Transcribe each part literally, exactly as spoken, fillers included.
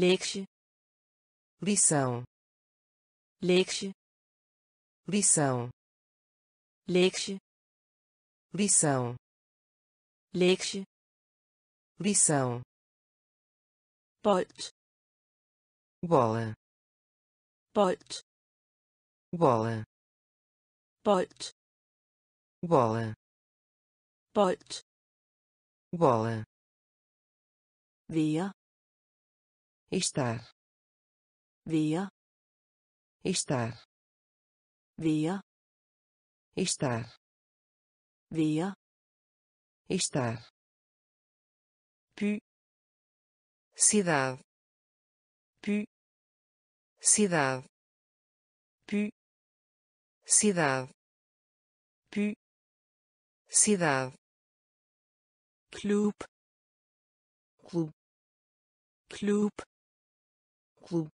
Lekçe. Lição. Lekçe. Lição. Lekçe. Lição. Lekçe. Lição. Bolt. Bola. Bolt. Bola. Bolt. Bola. Bolt. Bola. Via. Estar. Via. Estar. Via. Estar. Via. Estar. Pu. Cidade. Pu. Cidade. Pu. Cidade. Pu. Cidade. Club. Club. Club. Club.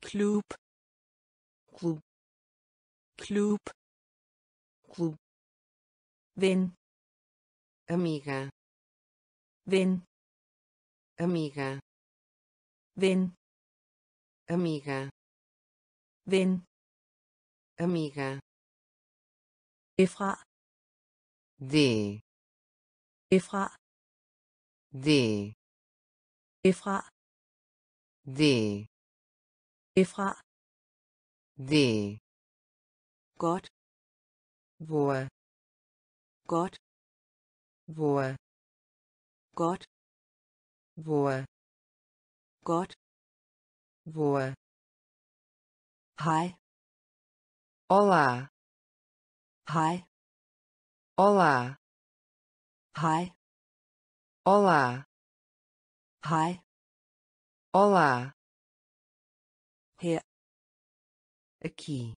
Club. Club. Club. Club. Ven. Amiga. Ven. Amiga. Ven. Amiga. Ven. Amiga. Efra. De. Efra. De. Efra. De. Efra. De. Gott. Boa. Gott. Boa. Gott. Boa. Gott. Boa. Hi. Olá. Hi. Olá. Hi. Olá. Hi. Olá. Here. Aqui.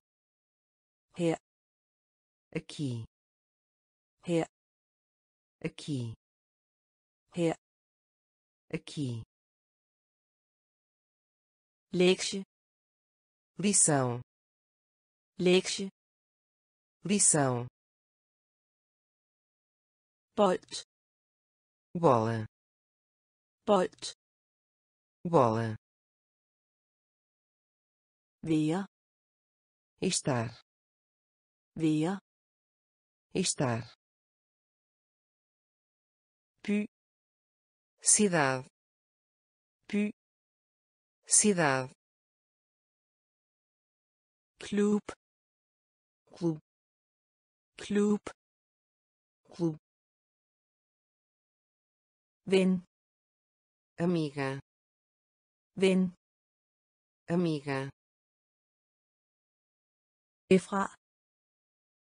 Here. Aqui. Here. Aqui. Here. Aqui. Lekçe. Lição. Lekçe. Lição. Bolt. Bola. Bolt. Bola. Via. Estar. Via. Estar. Pu. Cidade. Pu. Cidade. Club. Club. Club. Club. Ven. Amiga. Ven. Amiga. Efra.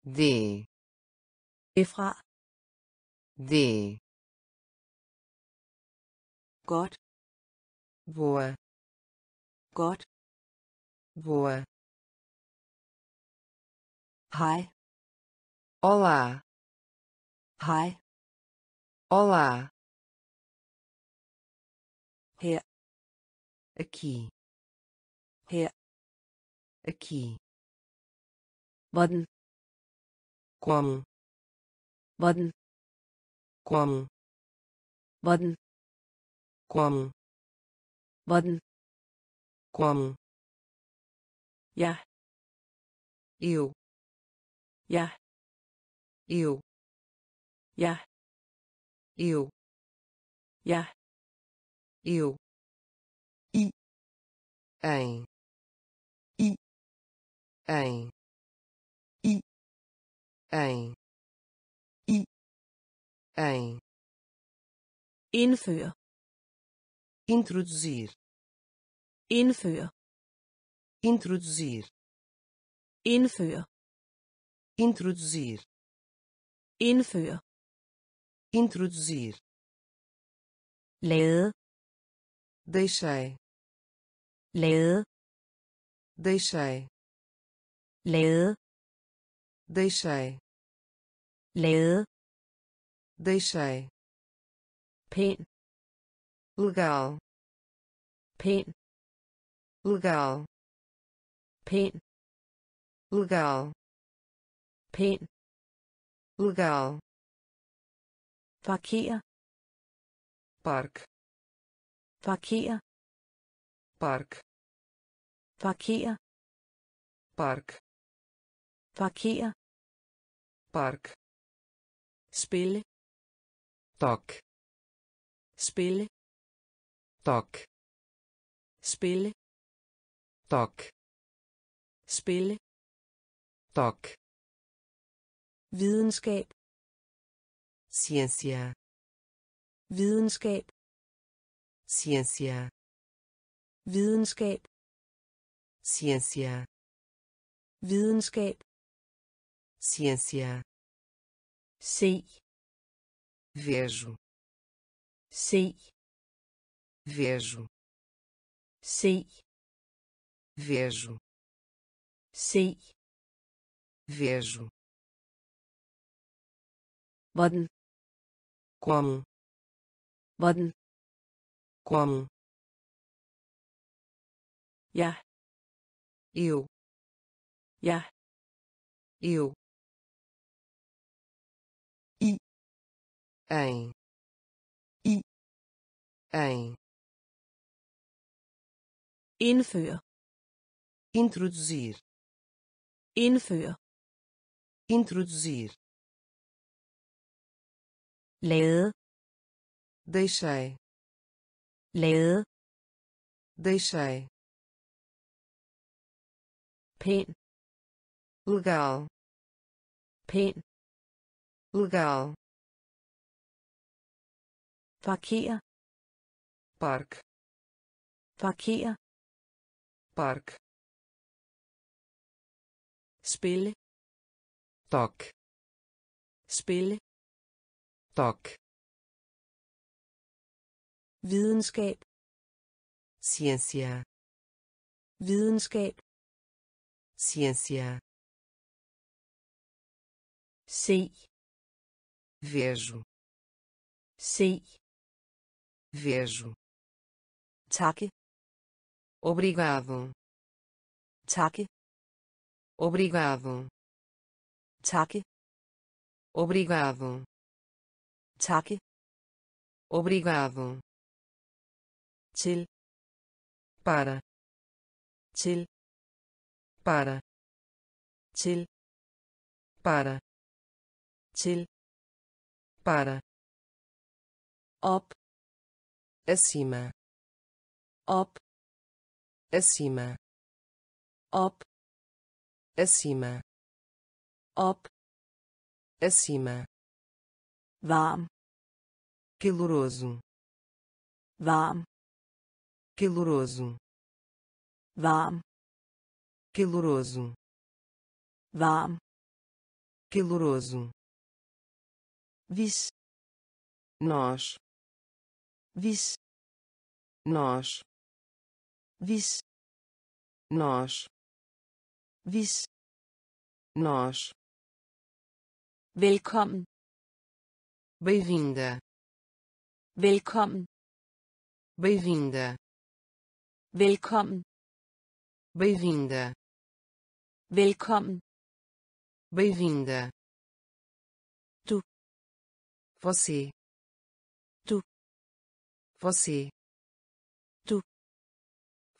De. Efra. De. Gott. Boa. Gott. Boa. Hi. Olá. Hi. Olá. Here. Aqui. Here. Aqui. Boden. Como. Boden. Como. Boden. Como. Boden. Como. Yeah. Eu. Yeah. Eu. Yeah. Eu. Yeah. Eu. I. Em. I. Em. I. Em. I. Em. Indføre. Introduzir. Indføre. Introduzir. Indføre. Introduzir. Indføre. Introduzir. Lade. Deixei. Lade. Deixei. Lade. Deixei. Lade. Deixei. Pæn. Legal. Pæn. Legal. Pæn. Legal. Pæn. Legal. Parkere. Park. Parkere. park, parkere, park, parkere, park, spille, tak, spille, tak, spille, tak, spille, tak, videnskab, ciência, videnskab, ciência, videnskab, ciência, videnskab, ciência, sei, vejo, sei, vejo, sei, vejo, sei, vejo, hvordan, como, hvordan, como, ja, eu, ja, eu, i, em, i, em, indføre, introduzir, indføre, introduzir, lade, deixei, lade, deixei, pæn, legal, pæn, legal, parkere, park, parkere, park, spille, tak, spille, tak, videnskab, ciência, videnskab, ciência, sei, vejo, sei, vejo, takke, obrigado, takke, obrigado, takke, obrigado, takke, obrigado, til, para, til, para, til, para, til, para, op, acima, op, acima, op, acima, op, acima, varm, caloroso, varm, caloroso, varm, caloroso, varm, caloroso, vis, nós, vis, nós, vis, nós, vis, nós, velkommen, bem-vinda, velkommen, bem-vinda, velkommen, bem-vinda, velkommen, bem-vinda, tu, você, tu, você, tu,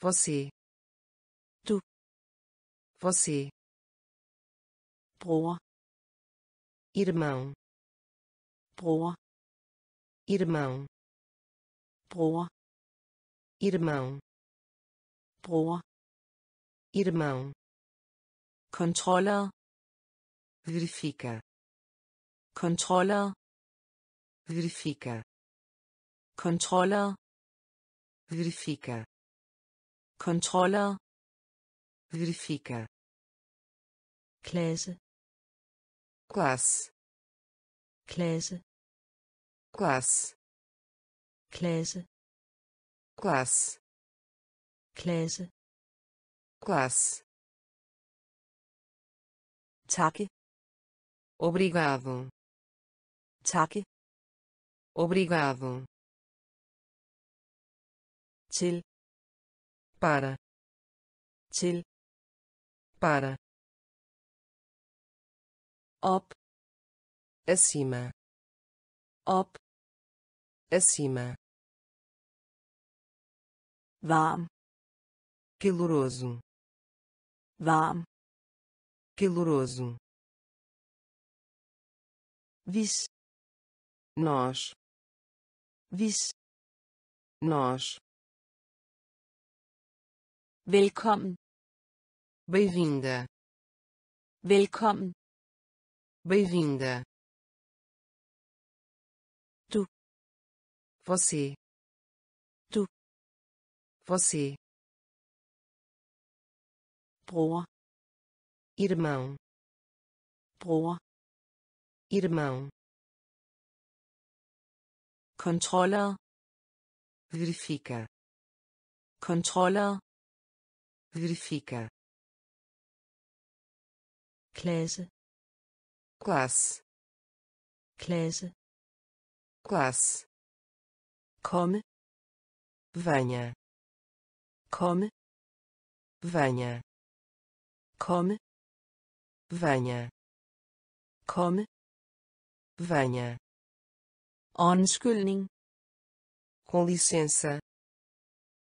você, tu, você, bror, irmão, bror, irmão, bror, irmão, bror, irmão, controller, verifica, controller, verifica, controller, verifica, controller, verifica, classe, classe, classe, classe, classe, classe, classe, classe, takke, obrigado, takke, obrigado, til, para, til, para, op, acima, op, acima, varm, Caloroso. Varm. Caloroso. Vis. Nós. Vis. Nós. Velkommen. Bem-vinda. Velkommen. Bem-vinda. Tu. Você. Tu. Você. Bror. Irmão. Bror. Irmão. Controller. Verifica. Controller. Verifica. Klasse. Klasse. Klasse. Klasse. Komme. Venha. Komme. Venha. Komme. Venha. Komme. Venha. Undskyldning. Com licença.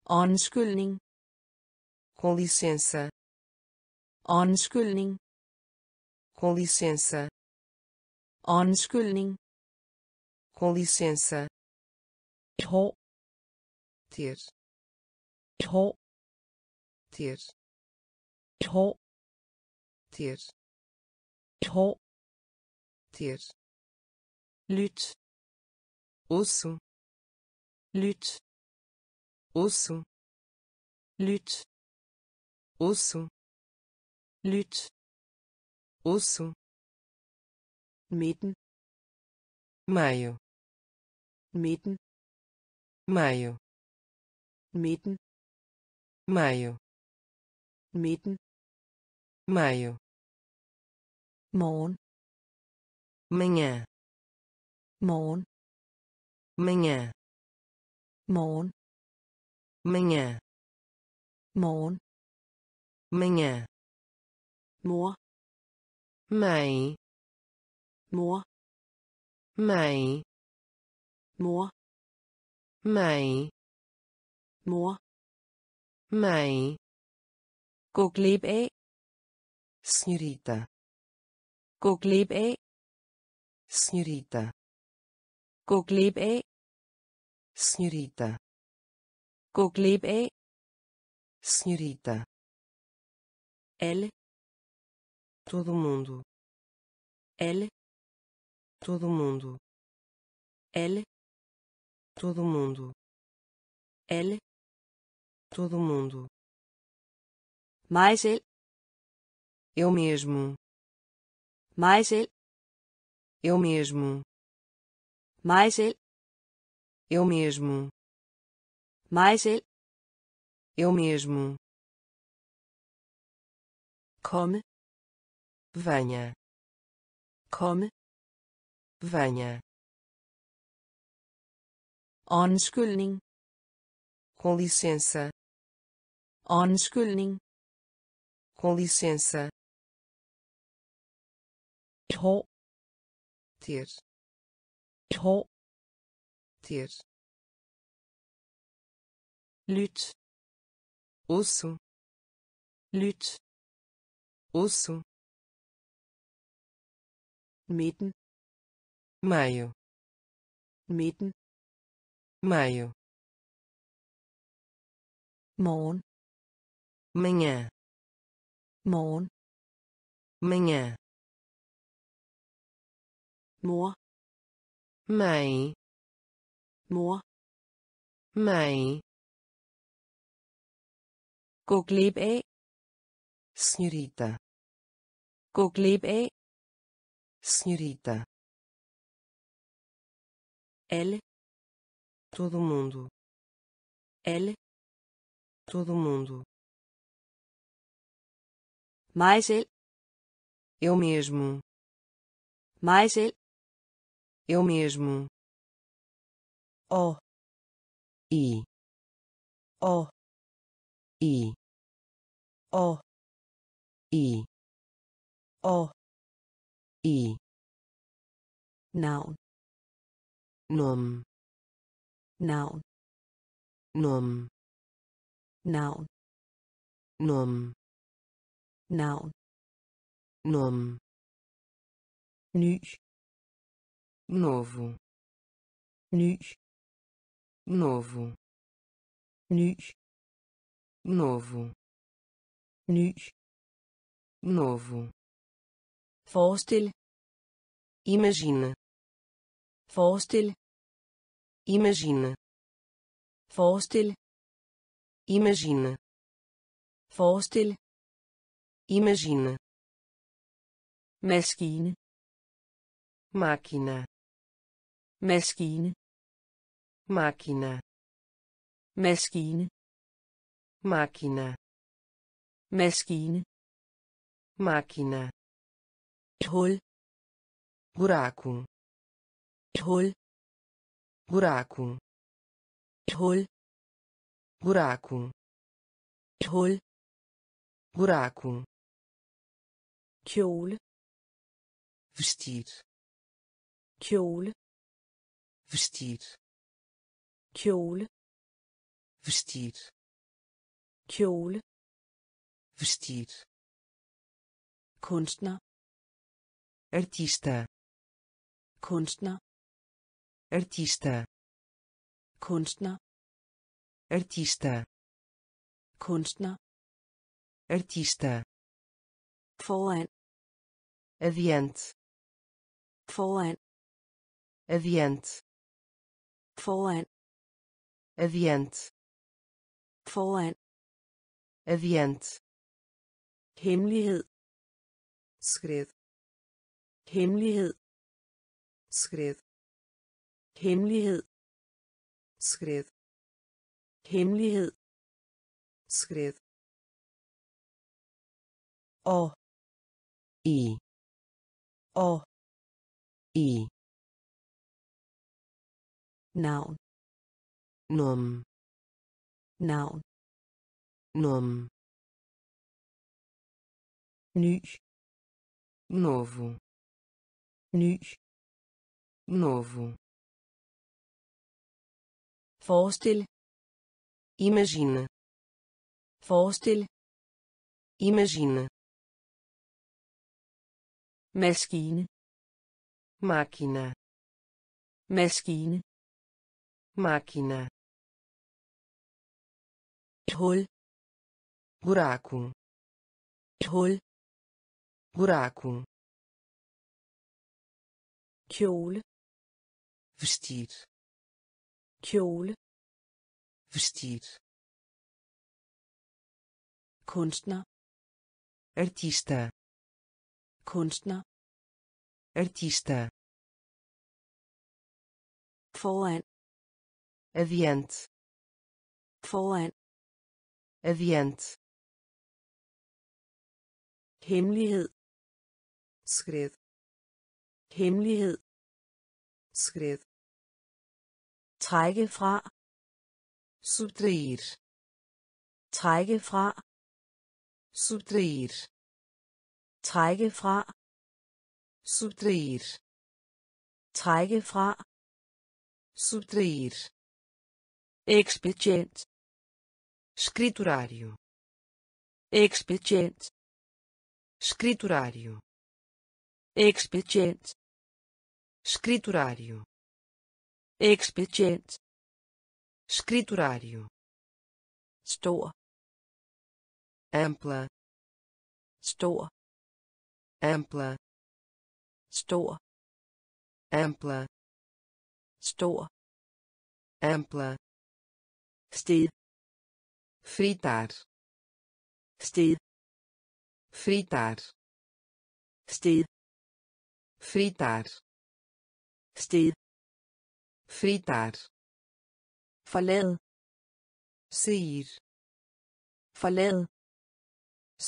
Undskyldning. Com licença. Undskyldning. Com licença. Undskyldning. Com licença. Hår. Ter. Hår. Ter. Hår. Ter. Hår. Ter. Lyt. Osso. Lyt. Osso. Lyt. Osso. Lyt. Osso. Mitten. Maio. Mitten. Maio. Mitten. Maio. Mitten. Maio. Morgen. Manhã. Morgen. Manhã. Morgen. Manhã. Morgen. Manhã. Mor. Mãe. Mor. Mãe. Mor. Mãe. Mor. Mãe. Gå glip af. Senhorita. Gå glip af. Senhorita. Gå glip af. Senhorita. Gå glip af. Senhorita. Ele. Todo mundo. Ele. Todo mundo. Ele. Todo mundo. Ele. Todo mundo. Mais ele. Eu mesmo. Mais ele. Eu mesmo. Mais ele. Eu mesmo. Mais ele. Eu mesmo. Come. Venha. Come. Venha. Undskyldning. Com licença. Undskyldning. Com licença. Hår. Ter. Hår. Ter. Lyt. Osso. Lyt. Osso. Mitten. Maio. Mitten. Maio. Morgen. Manhã. Morgen. Manhã. Mor. Mãe. Mor. Mãe. Gå glip af. Senhorita. Gå glip af. Senhorita. Ele. Todo mundo. Ele. Todo mundo. Mais ele. Eu mesmo. Mais ele. Eu mesmo. O. I. O. I. O. I. O. I. Noun. Nome. Noun. Nome. Noun. Nome. Navn. Nome. Ny. Novo. Ny. Novo. Ny. Novo. Ny. Novo. Forestil. Imagina. Forestil. Imagina. Forestil. Imagina. Forestil. Imagina. Maskine. Máquina. Maskine. Máquina. Maskine. Máquina. Maskine. Máquina. Hul. Buraco. Hul. Buraco. Hul. Buraco. Hul. Buraco. Kjole. Vestir. Kjole. Vestir. Kjole. Vestir. Kjole. Vestir. Kunstner. Artista. Kunstner. Artista. Kunstner. Artista. Kunstner. Artista. Foran. Adiante. Foran. Adiante. Foran. Adiante. Foran. Adiante. Hemmelighed. Skred. Hemmelighed. Skred. Hemmelighed. Skred. Hemmelighed. Skred. O. I. O. I. Navn. Nome. Navn. Nome. Ny. Novo. Ny. Novo. Forestil. Imagina. Forestil. Imagina. Maskine. Máquina. Maskine. Máquina. Hul. Buraco. Hul. Buraco. Kjole. Vestir. Kjole. Vestir. Kunstner. Artista. Kunstner. Artista. Foran. Adiante. Foran. Adiante. Hemmelighed. Skred. Hemmelighed. Skred. Trække fra. Subtrair. Trække fra. Subtrair. Trække fra. Subtrair. Trække fra. Subtrair. Expediente. Escriturário. Expediente. Escriturário. Expediente. Escriturário. Expediente. Escriturário. Stor. Ampla. Stor. Ampla. Stor. Ampla. Stor. Ampla. Sted. Fritar. Sted. Fritar. Sted. Fritar. Sted. Fritar. Forlade. Sair. Forlade.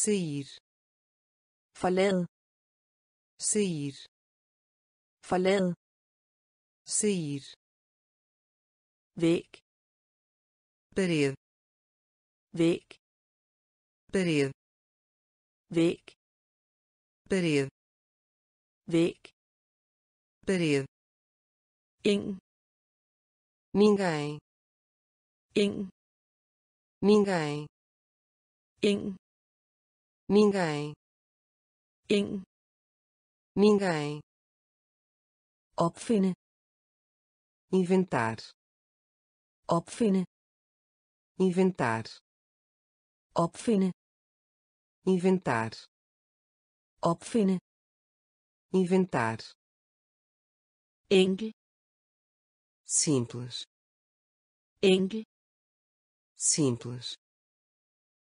Sair. Forlade. Sair. Forlade. Sair. Væg. Parede. Væg. Parede. Væg. Parede. Væg. Parede. Ingen. Ninguém. Ingen. Ninguém. Ingen. Ninguém. Ingen. Ninguém. Opfinde. Inventar. Opfinde. Inventar. Opfinde. Inventar. Opfinde. Inventar. Enkel. Simples. Enkel. Simples.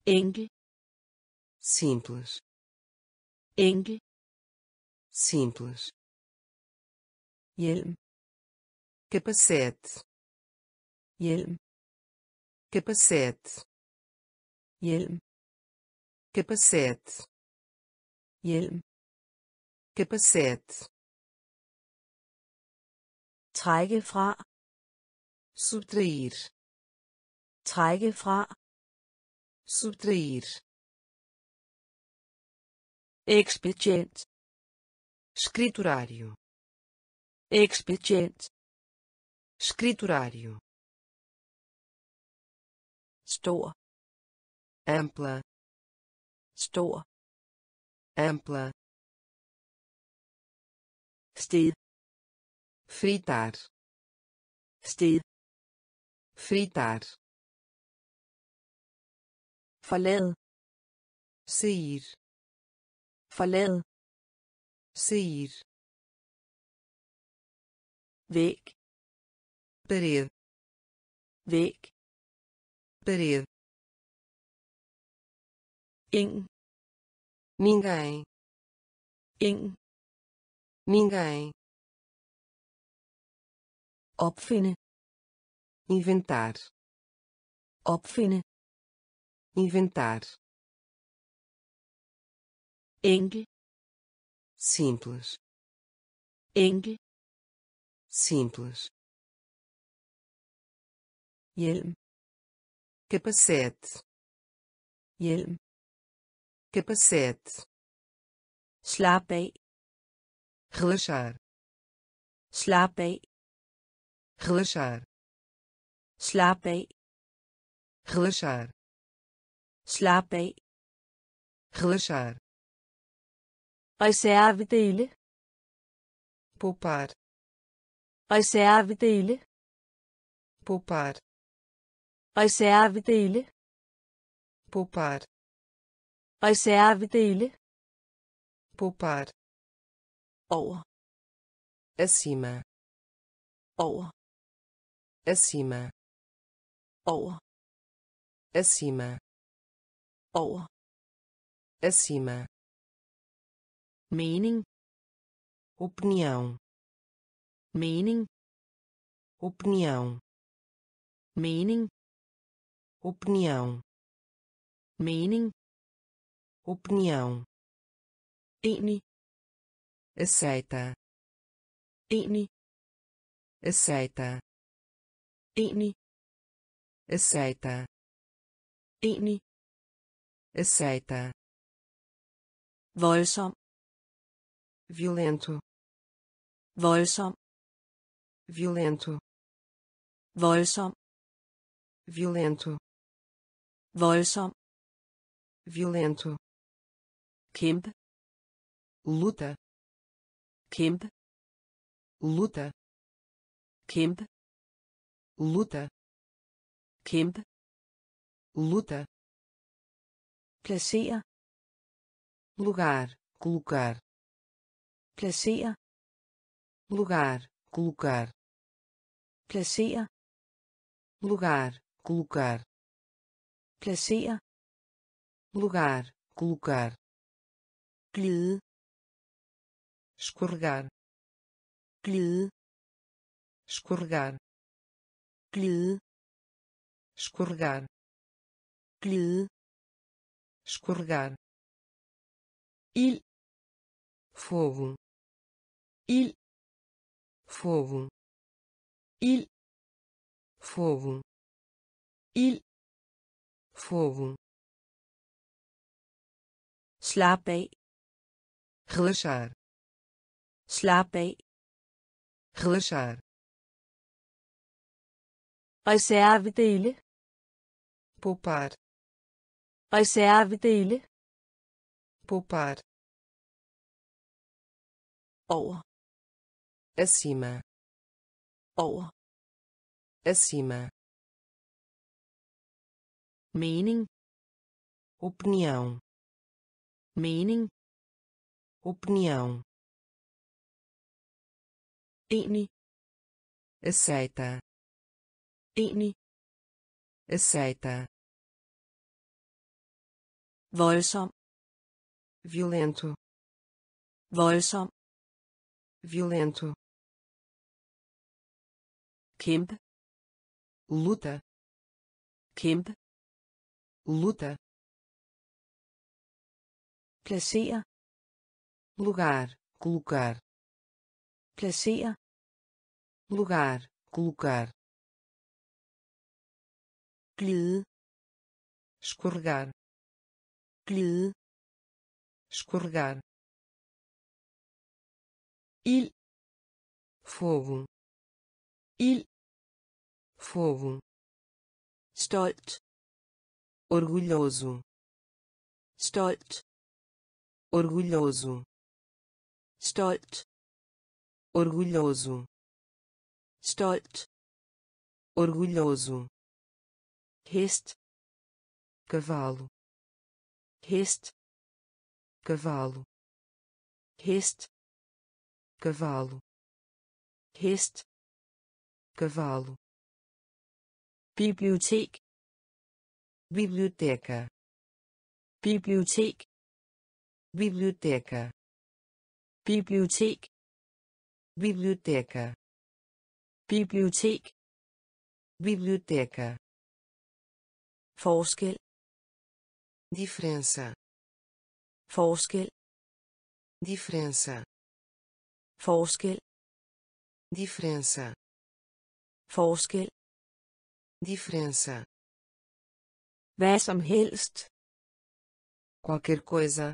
Enkel. Simples. Enkel. Simples. Hjelm. Capacete. Hjelm. Capacete. Hjelm. Capacete. Hjelm. Capacete. Trække fra. Subtrair. Trække fra. Subtrair. Expediente. Escriturário. Expediente. Escriturário. Stor. Ampla. Stor. Ampla. Sted. Fritar. Sted. Fritar. Forlade. Sair. Forlade. Sair. Væg. Parede. Væg. Parede. Ingen. Ninguém. Ingen. Ninguém. Opfinde. Inventar. Opfinde. Inventar. Enkel. Simples. Enkel. Simples. Hjelm. Capacete. Hjelm. Capacete. Slaap af. Relaxar. Slaap af. Relaxar. Slaap af. Relaxar. Slaap af. Relaxar. Reservedele. Poupar. Reservedele. Poupar. Reservedele. Poupar. Reservedele. Poupar. Over. Acima. Over. Acima. Over. Acima. Over. Acima. Mening. Opinião. Mening. Opinião. Mening. Opinião. Mening. Opinião. Enig. Aceita. Enig. Aceita. Enig. Aceita. Enig. Aceita. Voldsom. Violento. Voldsom. Violento. Voldsom. Violento. Voldsom. Violento. Kæmpe. Luta. Kæmpe. Luta. Kæmpe. Luta. Kæmpe. Luta. Placere. Lugar. Colocar. Placere. Lugar. Colocar. Placere. Lugar. Colocar. Placere. Lugar. Colocar. Glide. Escorregar. Glide. Escorregar. Glide. Escorregar. Glide. Escorregar. Il. Fogo. Il. Fogo. Il. Fogo. Il. Fogo. Slaap af. Relaxar. Slaap af. Relaxar. Reservedele. Poupar. Reservedele. Poupar. Over. Acima. Over. Acima. Mening. Opinião. Mening. Opinião. Enig. Aceita. Enig. Aceita. Voldsom. Violento. Voldsom. Violento. Kæmpe. Luta. Kæmpe. Luta. Placere. Lugar. Colocar. Placere. Lugar. Colocar. Glide. Escorregar. Glide. Escorregar. Il. Fogo. Il. Fogo. Stolt. Orgulhoso. Stolt. Orgulhoso. Stolt. Orgulhoso. Stolt. Orgulhoso. Hest. Cavalo. Hest. Cavalo. Hest. Cavalo. Hest. Cavalo. Bibliotek. Biblioteca. Bibliotek. Biblioteca. Bibliotek. Biblioteca. Bibliotek. Biblioteca. Forskel. Diferença. Forskel. Diferença. Forskel. Diferença. Forskel. Diferença. Hvad som helst. Qualquer coisa.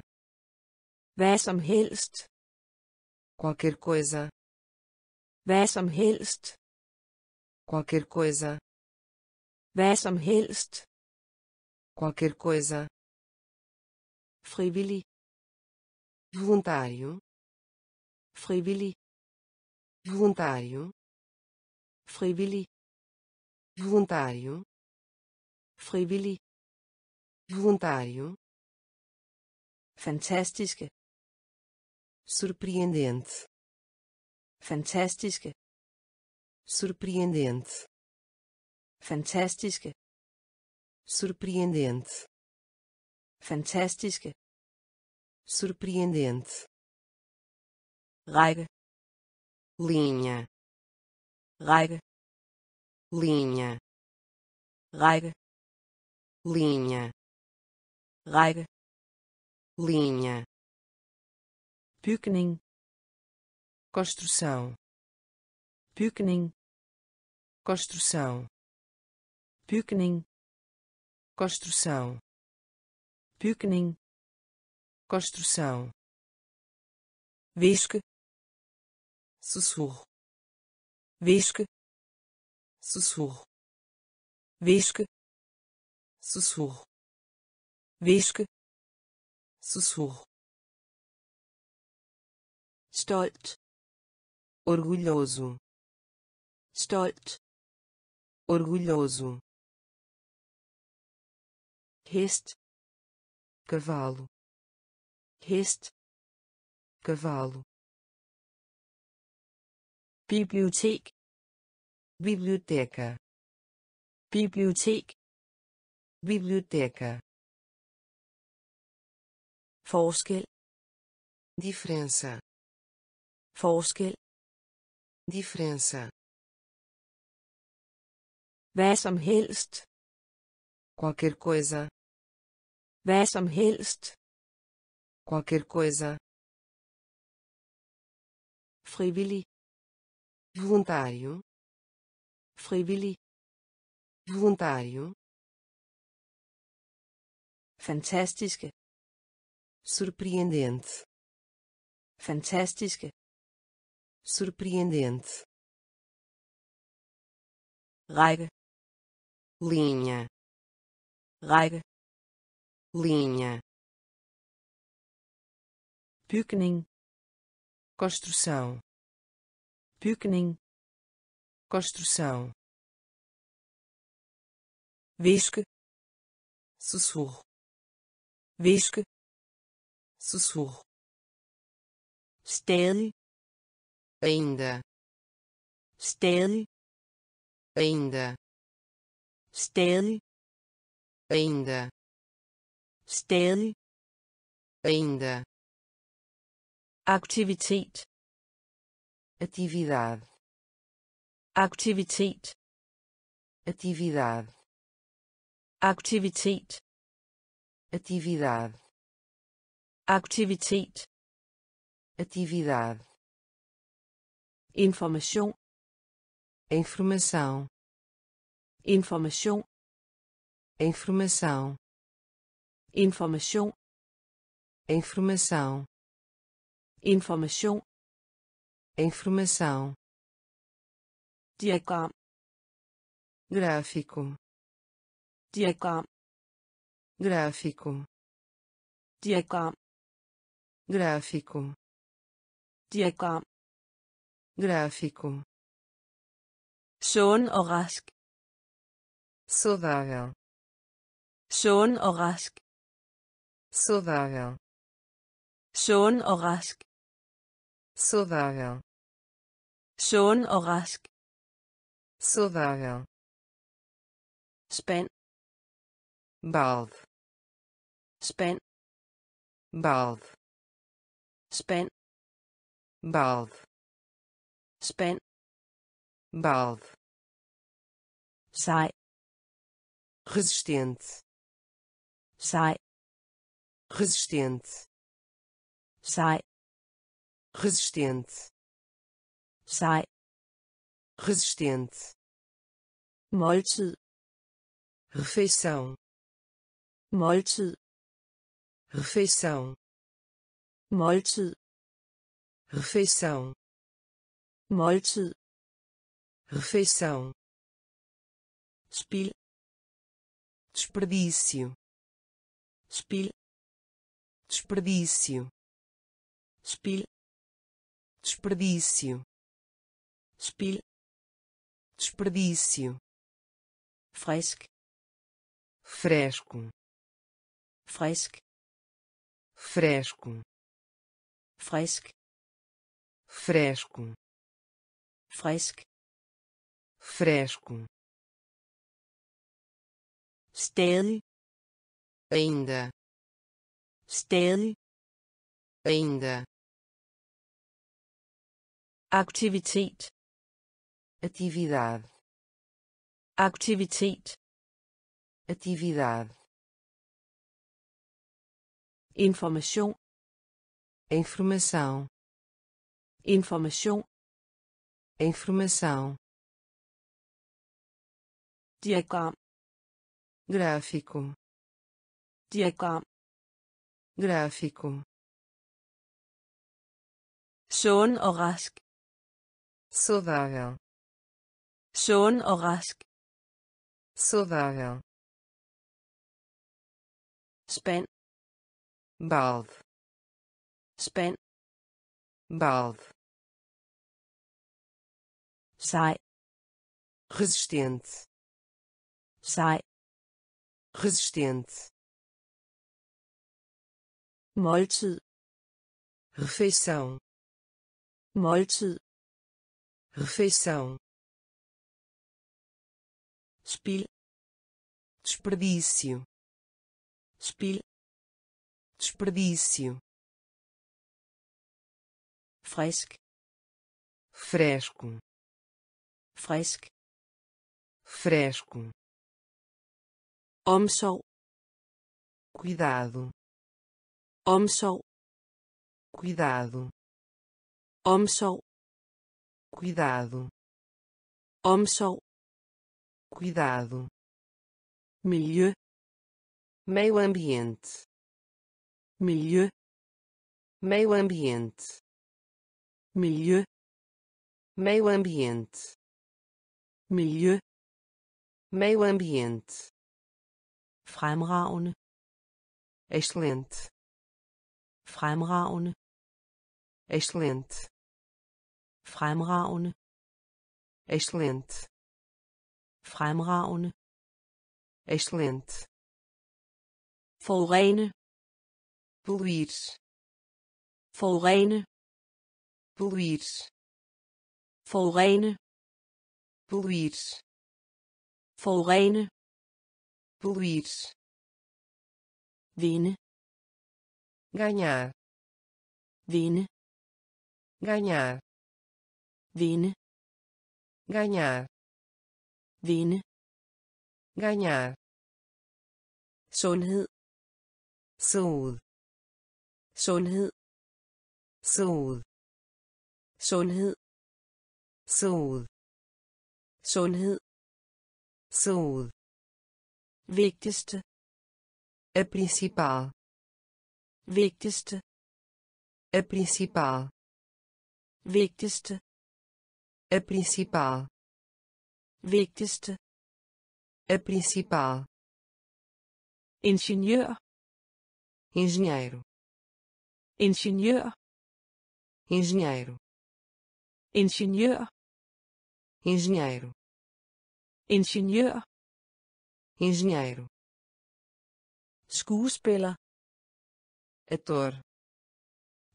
Hvad som helst. Qualquer coisa. Hvad som helst. Qualquer coisa. Hvad som helst. Qualquer coisa. Frivillig. Voluntário. Frivillig. Voluntário. Frivillig. Voluntário. Frivillig. Voluntário. Fantástica. Surpreendente. Fantástica. Surpreendente. Fantástica. Surpreendente. Fantástica. Surpreendente. Raiva. Linha. Raiva. Linha. Raiva. Linha. Raiva. Linha. Bygning. Construção. Bygning. Construção. Bygning. Construção. Bygning. Construção. Visque. Sussurro. Visque. Sussurro. Visque. Sussurro. Visque. Sussurro. Stolt. Orgulhoso. Stolt. Orgulhoso. Hest. Cavalo. Hest. Cavalo. Bibliotek. Biblioteca. Bibliotek. Biblioteca. Forskel. Diferença. Forskel. Diferença. Hvad som helst. Qualquer coisa. Hvad som helst. Qualquer coisa. Frivillig. Voluntário. Frivillig. Voluntário. Fantástica. Surpreendente. Fantástica. Surpreendente. Raiva. Linha. Raiva. linha, bygning, construção, bygning, construção, visque, sussurro, visque, sussurro, stadig, ainda, stadig, ainda, stadig, ainda, stadig, ainda, aktivitet, atividade, aktivitet, atividade, aktivitet, atividade, aktivitet, atividade, informação, informação, informação, informação, informação, informação, informação, informação, diagrama, gráfico, diagrama, gráfico, diagrama, gráfico, diagrama, gráfico, sund og rask, saudável, sund og rask, saudável, sund og rask, saudável, sund og rask, saudável, spænd, balde, spænd, balde, spænd, balde, spænd, balde, sai, resistente, sai, resistente, sai, resistente, sai, resistente, måltid, refeição, måltid, refeição, måltid, refeição, måltid, refeição, spill, desperdício, spill, desperdício, spill, desperdício, spill, desperdício, frisk, fresco, frisk, fresco, frisk, fresco, frisk, fresco, stadig, ainda, stadig, ainda, aktivitet, atividade, aktivitet, atividade, informação, informação, informação, informação, diagrama, gráfico, diagrama, gráfico, sund og rask, saudável, sund og rask, saudável, spænd, balde, spænd, balde, sai, resistente, sai, resistente, måltid, refeição, måltid, refeição, spill, desperdício, spill, desperdício, frisk, fresco, frisk, fresco, omsorg, cuidado, omsorg, cuidado, omsorg, cuidado, omsorg, cuidado, milieu, meio ambiente, milieu, meio ambiente, milieu, meio ambiente, milieu, meio ambiente, fremragende, Excelente. Fremragende. Excelente. Fremragende. Excelente. Fremragende. Excelente. Forurene. Poluir. Forurene. Poluir. Forurene. Poluir. Forurene. Poluir. Vine. Ganhar. Vine. Ganhar. Vine. Ganhar. Vine. Ganhar. Sundhed. Saúde. Sundhed. Saúde. Sundhed. Saúde. Sundhed. Saúde. Vigtigste. A principal. Vigtigste. A principal. Vigtigste. A principal. Vigtigste. A principal. Ingenieur. Engenheiro. Ingenieur. Engenheiro. Ingenieur. Engenheiro. Ingenieur. Engenheiro. Skuespiller. Ator.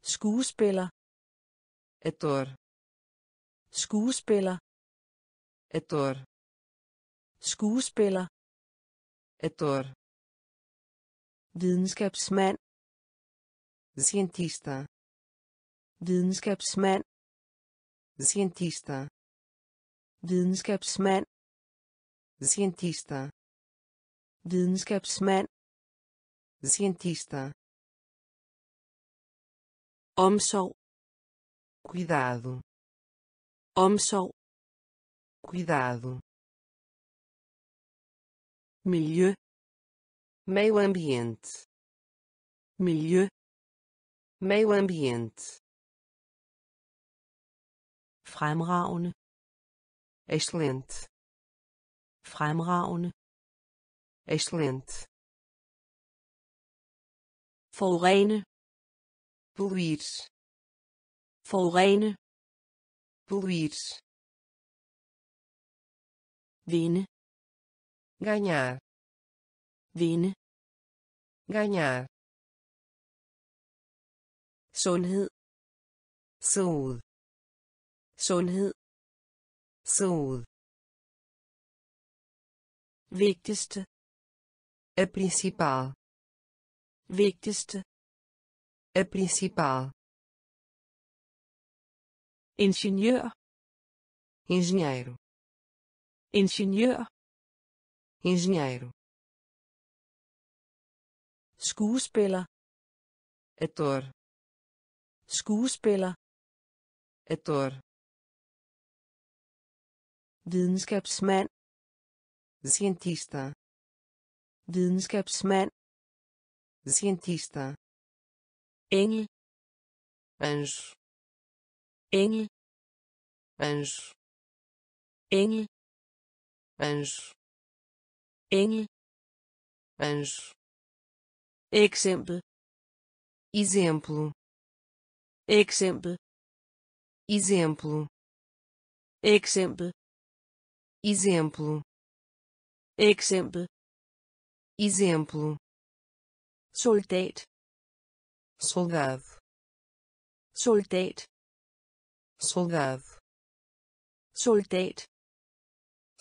Skuespiller. Ator. Skuespiller. Ator. Skuespiller. Ator. Videnskabsmand. Cientista. Videnskabsmand. Cientista. Videnskabsmand. Cientista. Videnskabsmand. Cientista. Omsorg. Cuidado. Omsorg. Cuidado. Milieu. Meio ambiente. Milieu. Meio ambiente. Fremragende. Excelente. Fremragende. Excelente. Forurene. Poluir. Forurene. Poluir. Vine. Ganhar. Vinde. Ganhar. Sundhed. Saúde. Sundhed. Saúde. Vigtigste. A principal. Vigtigste. A principal. Ingenieur. Engenheiro. Ingenieur. Engenheiro. Skuespiller. Ator. Skuespiller. Ator. Videnskabsmand. Cientista. Videnskabsmand. Cientista. Engel. Anjo. Engel. Anjo. Engel. Anjo. Engel. Anjo. Exemplo. Exemplo. Exemplo. Exemplo. Exemplo. Exemplo. Exemplo. Exemplo. Soldat. Soldado. Soldat. Soldado. Soldat.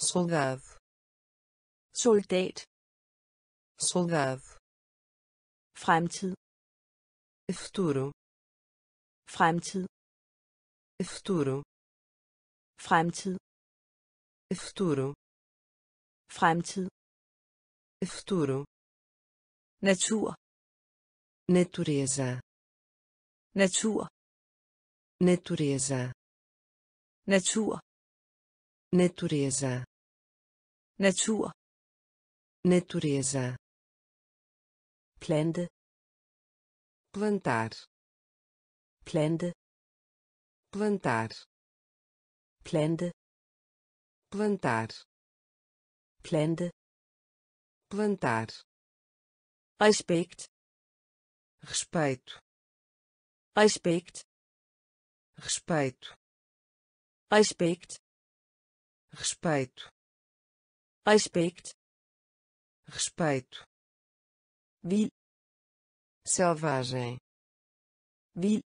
Soldado. Soldat. Soldado. Fremtid. Futuro. Fremtid. Futuro. Fremtid. Futuro. Fremtid. Futuro. Natur. Natureza. Natur. Natureza. Natur. Natureza. Natur. Natureza. Plante. Plantar. Plante. Plantar. Plante. Plantar. Plante. Plantar. Respect. respeito, respeito, respeito, respeito, respeito, respeito, respeito, vil, selvagem, vil,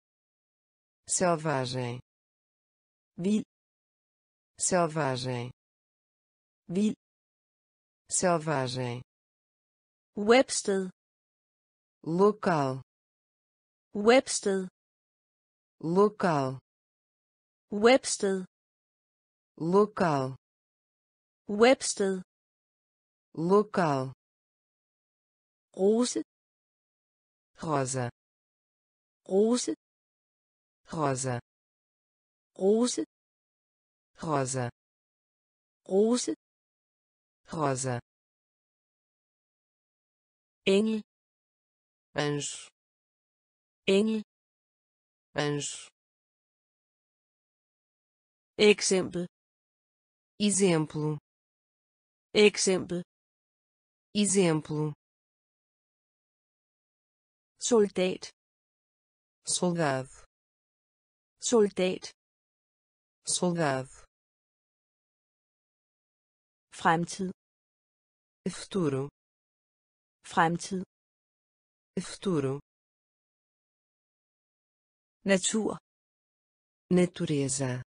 selvagem, vil, selvagem, vil, selvagem, websted, local, websted, local, websted, local, websted, local, rose, rosa, rose, rosa, rose, rosa, rose, rosa, engel, anjo, engel, anjo, exemplo, exemplo, exemplo, exemplo, soldat, soldado, soldat, soldado, fremtid, futuro, fremtid, futuro, natur, natureza,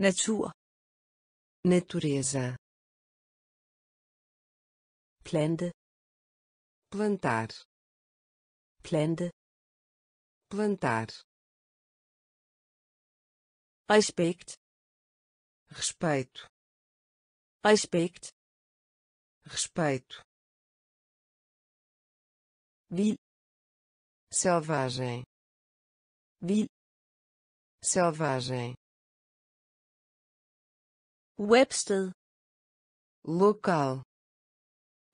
natur, natureza, plante, plantar, plante, plantar, respeito, respeito, respeito, respeito, vil, selvagem, vil, selvagem, websted, local,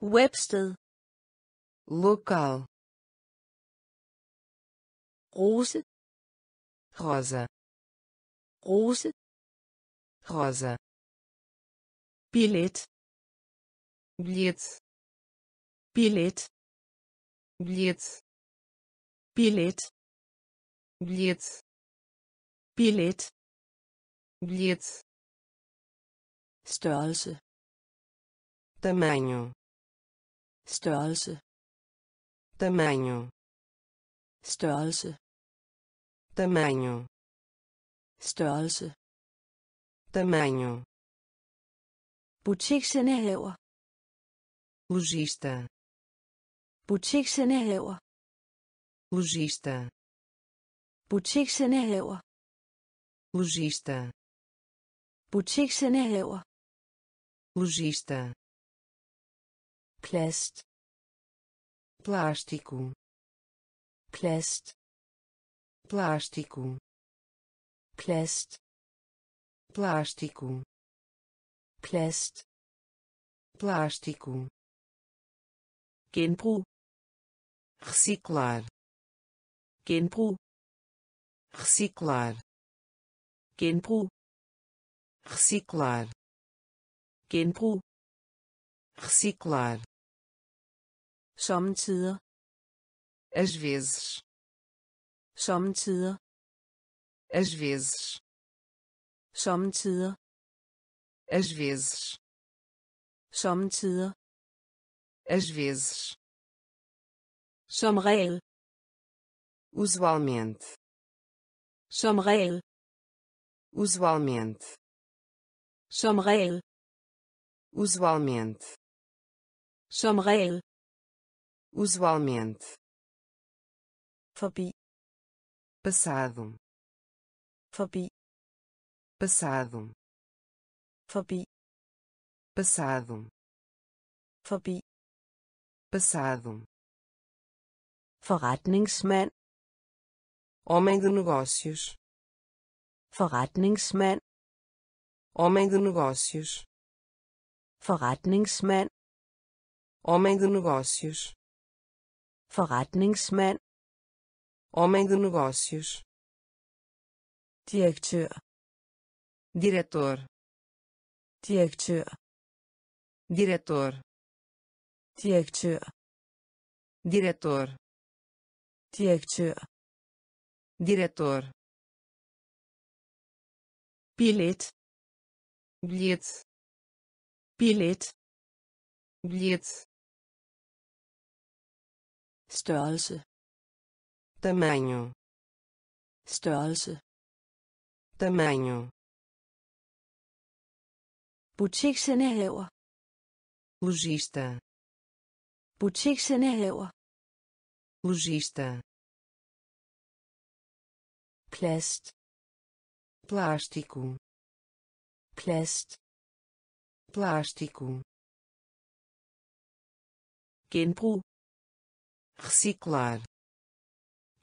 websted, local, rose, rosa, rose, rosa, billet, billet, billet, billet, billet, billet, billet, billet, størrelse, tamanho, størrelse, tamanho, størrelse, tamanho, størrelse, tamanho, butiksindehaver, lojista, butiksindehaver, lojista, butiksindehaver, lojista, butiksindehaver, lojista, plast, plástico, plast, plástico, plast, plástico, plast, plástico, genbrug, reciclar, genbrug, reciclar, genbrug, reciclar, genbrug, reciclar, sommetider, às vezes, sommetider, às vezes, sommetider, às vezes, sommetider, às vezes, som regel, usualmente, som regel, usualmente, som regel, usualmente, som regel, usualmente, forbi, passado, forbi, passado, forbi, passado, forbi, passado, forretningsmand, homem de negócios, forretningsmand, homem de negócios, forretningsmand, homem de negócios, forretningsmand, homem de negócios, direktør, diretor, direktør, diretor, direktør, diretor, direktør, diretor, billet, billet, billet, billet, størrelse, tamanho, størrelse, tamanho, butiksindehaver, lojista, butiksindehaver, lojista, plast, plástico, plast, plástico, genbrug, reciclar,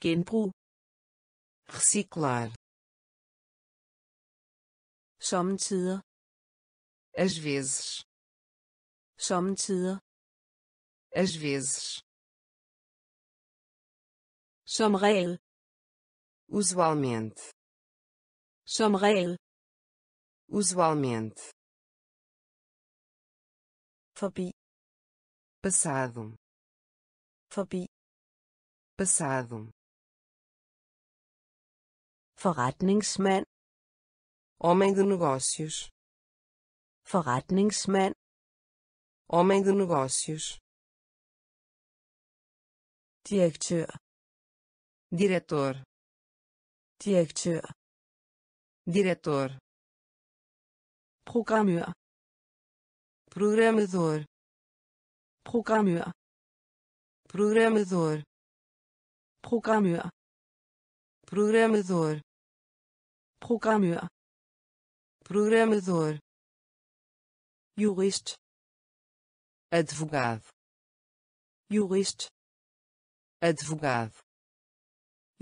genbrug, reciclar, sommetider, às vezes, sommetider, às vezes, som regel, usualmente, som regel, usualmente, forbi, passado, forbi, passado, forretningsmand, homem de negócios, forretningsmand, homem de negócios, direktør, diretor, direktør, diretor, programmør, programador, programmør, programador, programmør, programador, programmør, programador, jurist, advogado, jurist, advogado,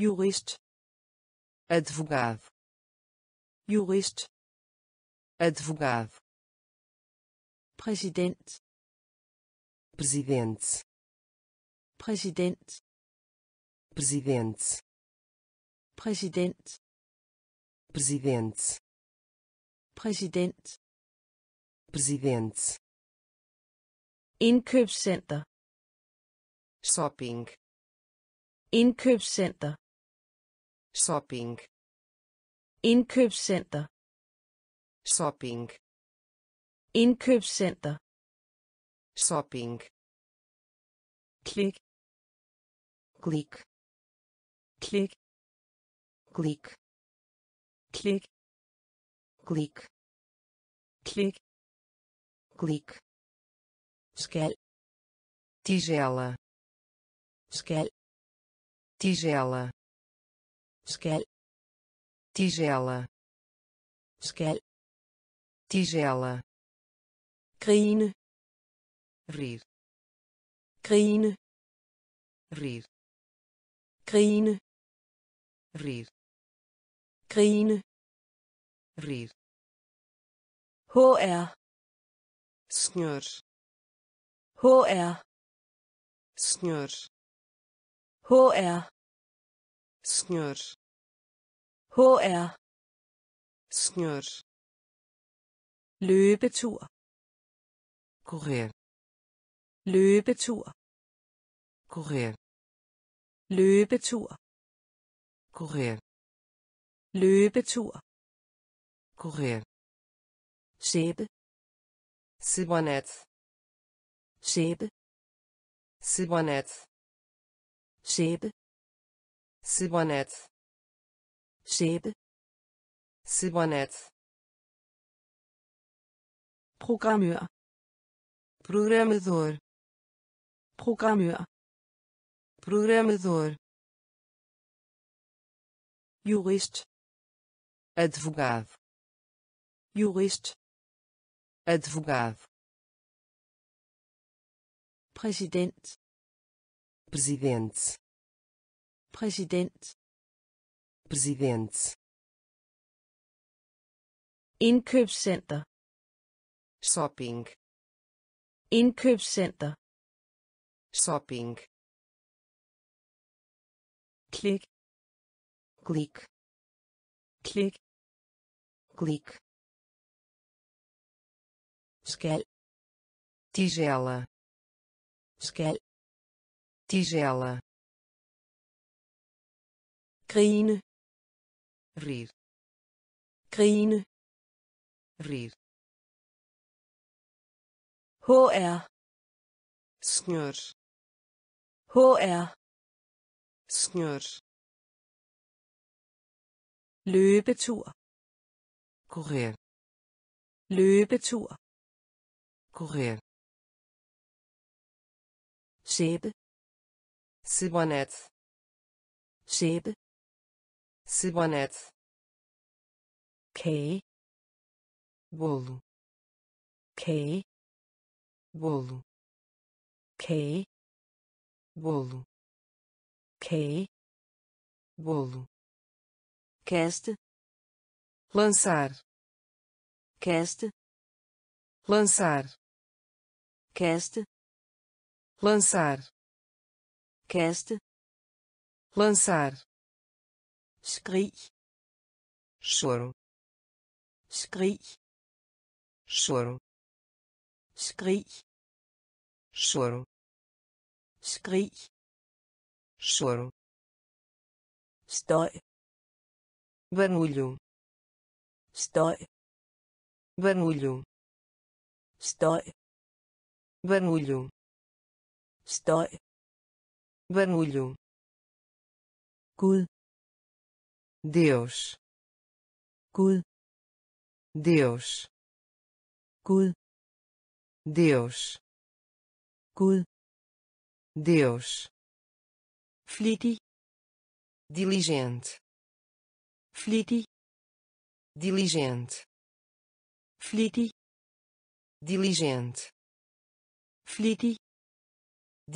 jurist, advogado, jurist, advogado, presidente, presidente, presidente, presidente, presidente, presidente, presidente, presidente, indkøbscenter, shopping, indkøbscenter, shopping, indkøbscenter, shopping, indkøbscenter, shopping, klik, klik, klik, klik, klik, klik, klik, klik, skal, tigela, skal, tigela, skal, tigela, skal, tigela, grine, rir, grine, rir, grine, rir, grine, rir, H R, senhor, H R, senhor, H R, senhor, H R, senhor, løbetur, correr, løbetur, correr, løbetur, correr, løbetur, correr, sæbe, sæbonet, sæbe, sæbonet, sæbe, sæbonet, sæbe, sæbonet, programmør, programador, programmør, programador, jurist, advogado, jurist, advogado, presidente, presidente, presidente, presidente, indkøbscenter, shopping, indkøbscenter, shopping, klik, klik, klik, klik, skal, tigela, skal, tigela, grine, rir, grine, rir, H R, snør, H R, snør, løbetur, correr, løbetur, correr, sæbe, sæbenet, sæbe, sæbenet, kage, bolo, kage, bolo, kage, bolo, kage, bolo, kaste, lançar, kaste, lançar, kaste, lançar, kaste, lançar, skrig, choro, skrig, choro, skrig, choro, skrig, choro, støj, barulho, støj, barulho, støj, barulho, støj, barulho, Gud, Deus, Gud, Deus, Gud, Deus, Gud, Deus, flittig, diligente, flittig, diligente, flittig, diligente, flittig,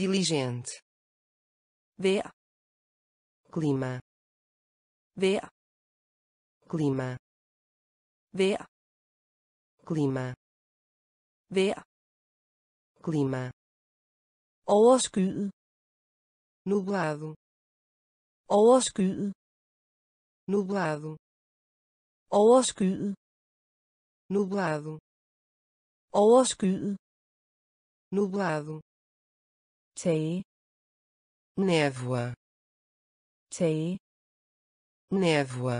diligente, vejr, clima, vejr, clima, vejr, clima, vejr, clima, overskyet, nublado, overskyet, nublado, overskyet, nublado, overskyet, nublado, tage, névoa, tage, névoa,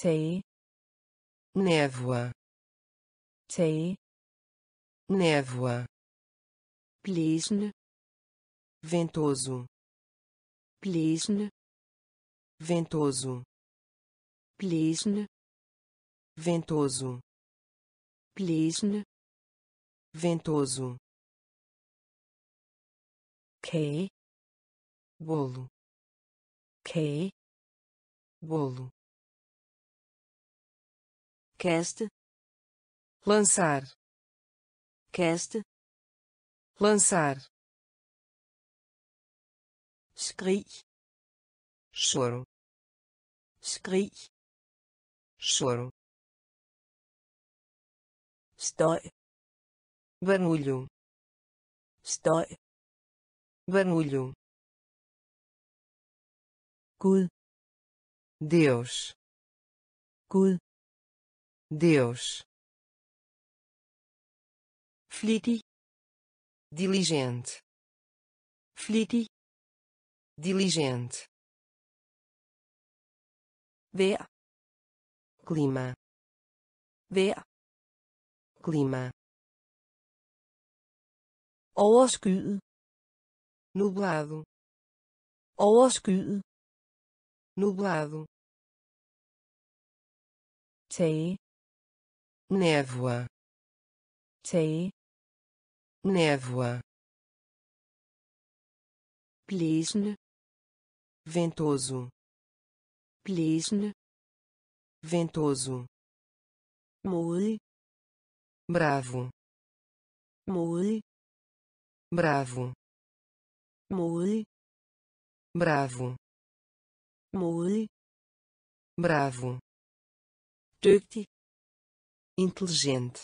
tage, névoa, tage, névoa, blæsende, ventoso, blæsende, ventoso, blæsende, ventoso, blæsende, ventoso, kage, bolo, kage, bolo, kaste, lançar, kaste, lançar, skrig, choro, skrig, choro, støj, barulho, støj, barulho, Gud, Deus, Gud, Deus, flittig, diligente, flittig, diligente, vejr, clima, vejr, clima, overskyet, nublado, overskyet, nublado, tage, névoa, tage, névoa, blæsende, ventoso, blæsende, ventoso, modig, bravo, modig, bravo, modig, bravo, modig, bravo, dygtig, inteligente,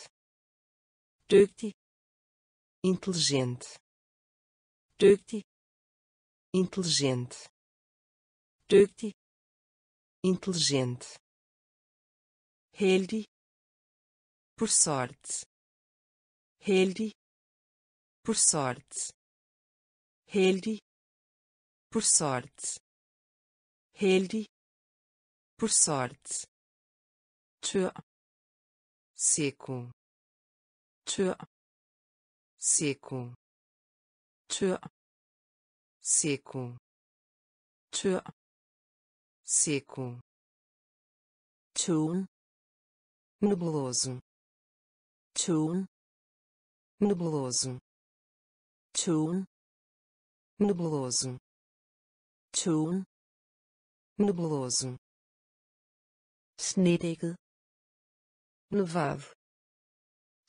dygtig, inteligente, dygtig, inteligente, dygtig, inteligente, heldig, por sorte, heldig, por sorte, heldig, por sorte, heldig, por sorte, tør, seco, tør, seco, tør, seco, tør, seco, tål, nebuloso, tål, nebuloso, tål, nebuloso, tål, nebuloso, snedækket, nevado,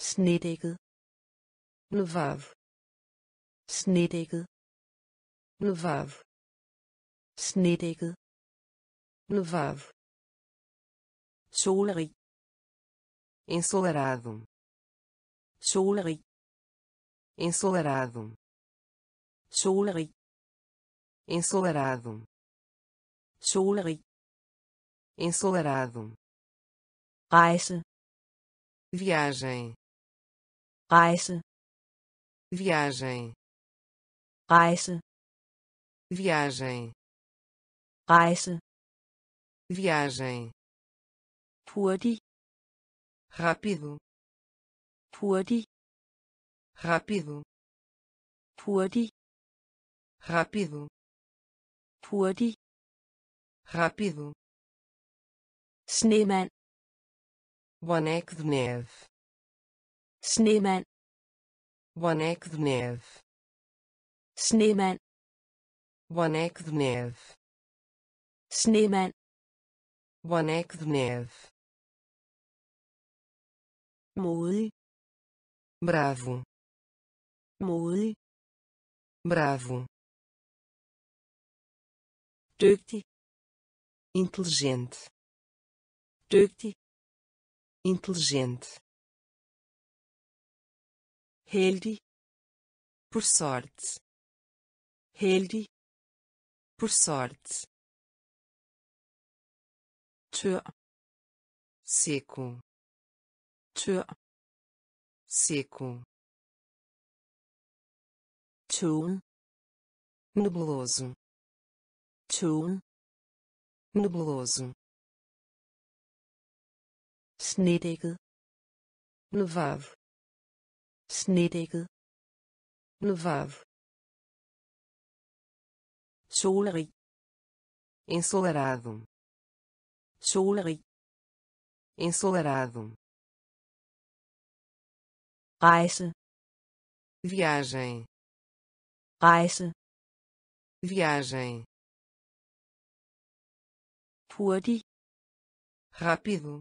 snedækket, nevado, snedækket, nevado, snedækket, nevado, solerig, ensolarado, solerig, ensolarado, solerig, ensolarado, solerig, ensolarado, reise, viagem, reise, viagem, reise, viagem, reise, viagem, hurtig, rápido, hurtig, rápido, hurtig, rápido, hurtig, rápido, snemand, boneco de neve, snemand, boneco de neve, snemand, boneco de neve, snemand, boneco de neve, modig, bravo, modig, bravo, dygtig, inteligente, dygtig, inteligente, heldig, por sorte, heldig, por sorte, tør, seco, tør, seco, tål, nebuloso, tål, nebuloso, snedækket, nevado, snedækket, nevado, solerig, ensolarado, solerig, ensolarado, rejse, viagem, rejse, viagem, hurtig, rápido,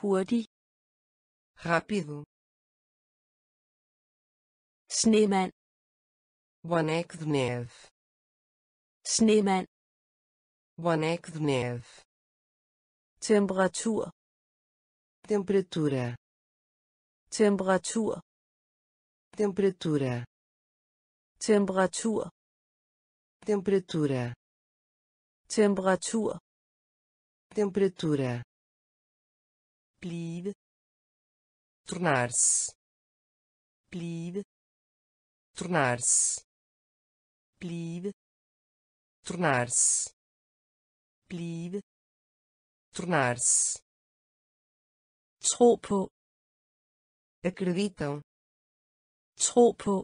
hurtig, rápido, snemand, boneco de neve, snemand, boneco de neve, temperatur, temperatura, temperatur, temperatura, temperatur, temperatura, temperatur, temperatura, blive, tornar-se, blive, tornar-se, blive, tornar-se, blive, tornar-se, tro på, acreditam, tro på,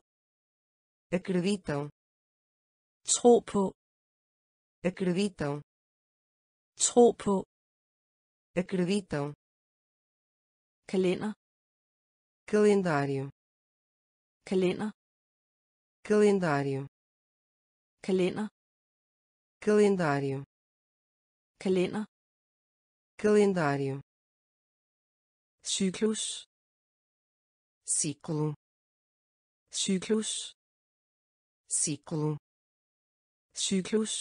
acreditam, tro på, acreditam, tro på, acreditam, kalender, calendário, kalender, calendário, kalender, calendário, kalender, calendário, ciclos, ciclo, ciclos, ciclo, ciclos,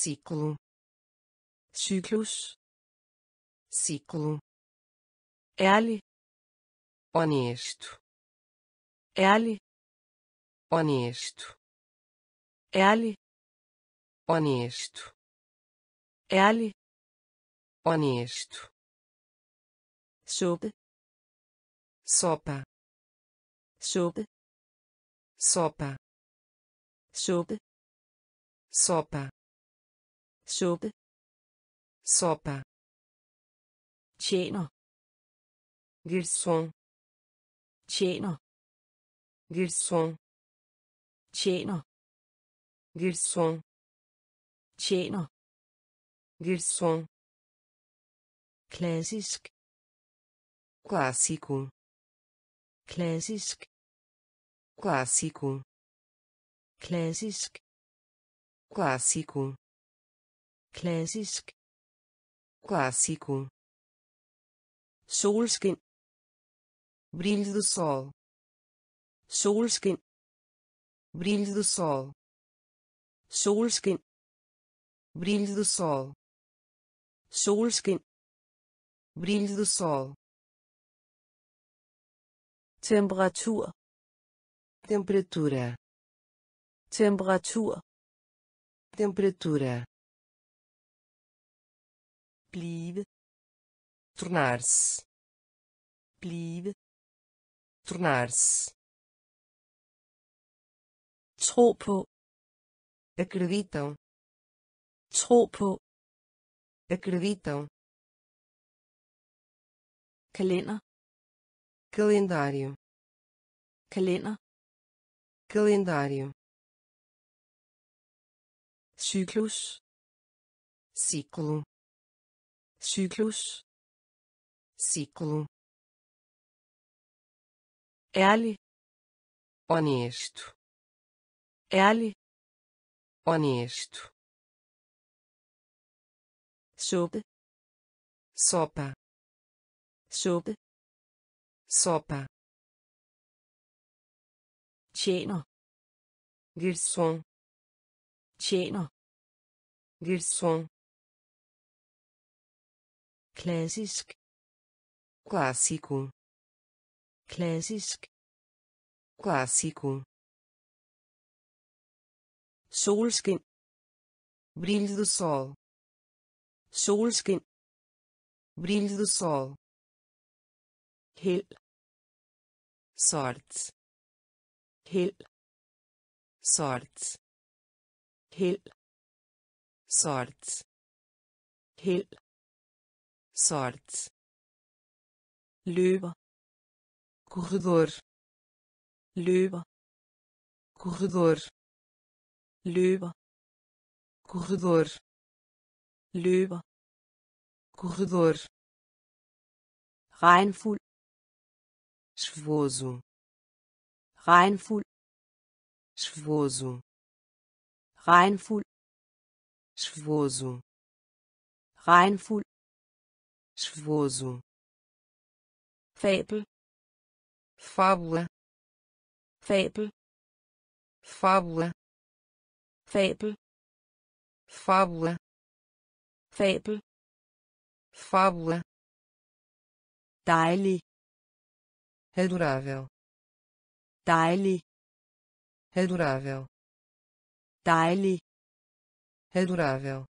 ciclo, ciclos, ciclo, ærlig, honesto, ærlig, honesto, ærlig, honesto, ærlig, honesto, suppe, sopa, suppe, sopa, suppe, sopa, Suppe. Sopa. Tjener. Garçom. Tjener. Garçom. Tjener. Garçom. Tjener. Garçom. Klassisk. Clássico. Klassisk. Clássico. Klassisk. Clássico. Klassisk. Clássico. Solskin. Brilho do sol. Solskin. Brilho do sol. Solskin. Brilho do sol. Solskin. Brilho do sol. Temperatur. Temperatura. Temperatur. Temperatura. Blive. Tornar-se. Blive. Tornar-se. Tro på. Acreditam. Tro på. Acreditam. Kalender. Calendário. Kalender. Calendário. Ciclos. Ciclo. Ciclos. Ciclo. Ærlig. Honesto. Ærlig. Honesto. Suppe. Sopa. Suppe. Sopa. Tjener. Garçom. Tjener. Garçom. Klassisk. Clássico. Klassisk. Clássico. Solskin. Brilho do sol. Solskin. Brilho do sol. Held. Sorte. Held. Sorte. Held. Sorte. Held. Sorte. Løber. Corredor. Løber. Corredor. Løber. Corredor. Løber. Corredor. Regnfuld. Chuvoso. Regnfuld. Chuvoso. Regnfuld. Chuvoso. Regnfuld. Chuvoso. Fabel. Fábula. Fabel. Fábula. Fabel. Fábula. Fabel. Fábula. Dejlig. Adorável. Dejlig. Adorável. Dejlig. Adorável.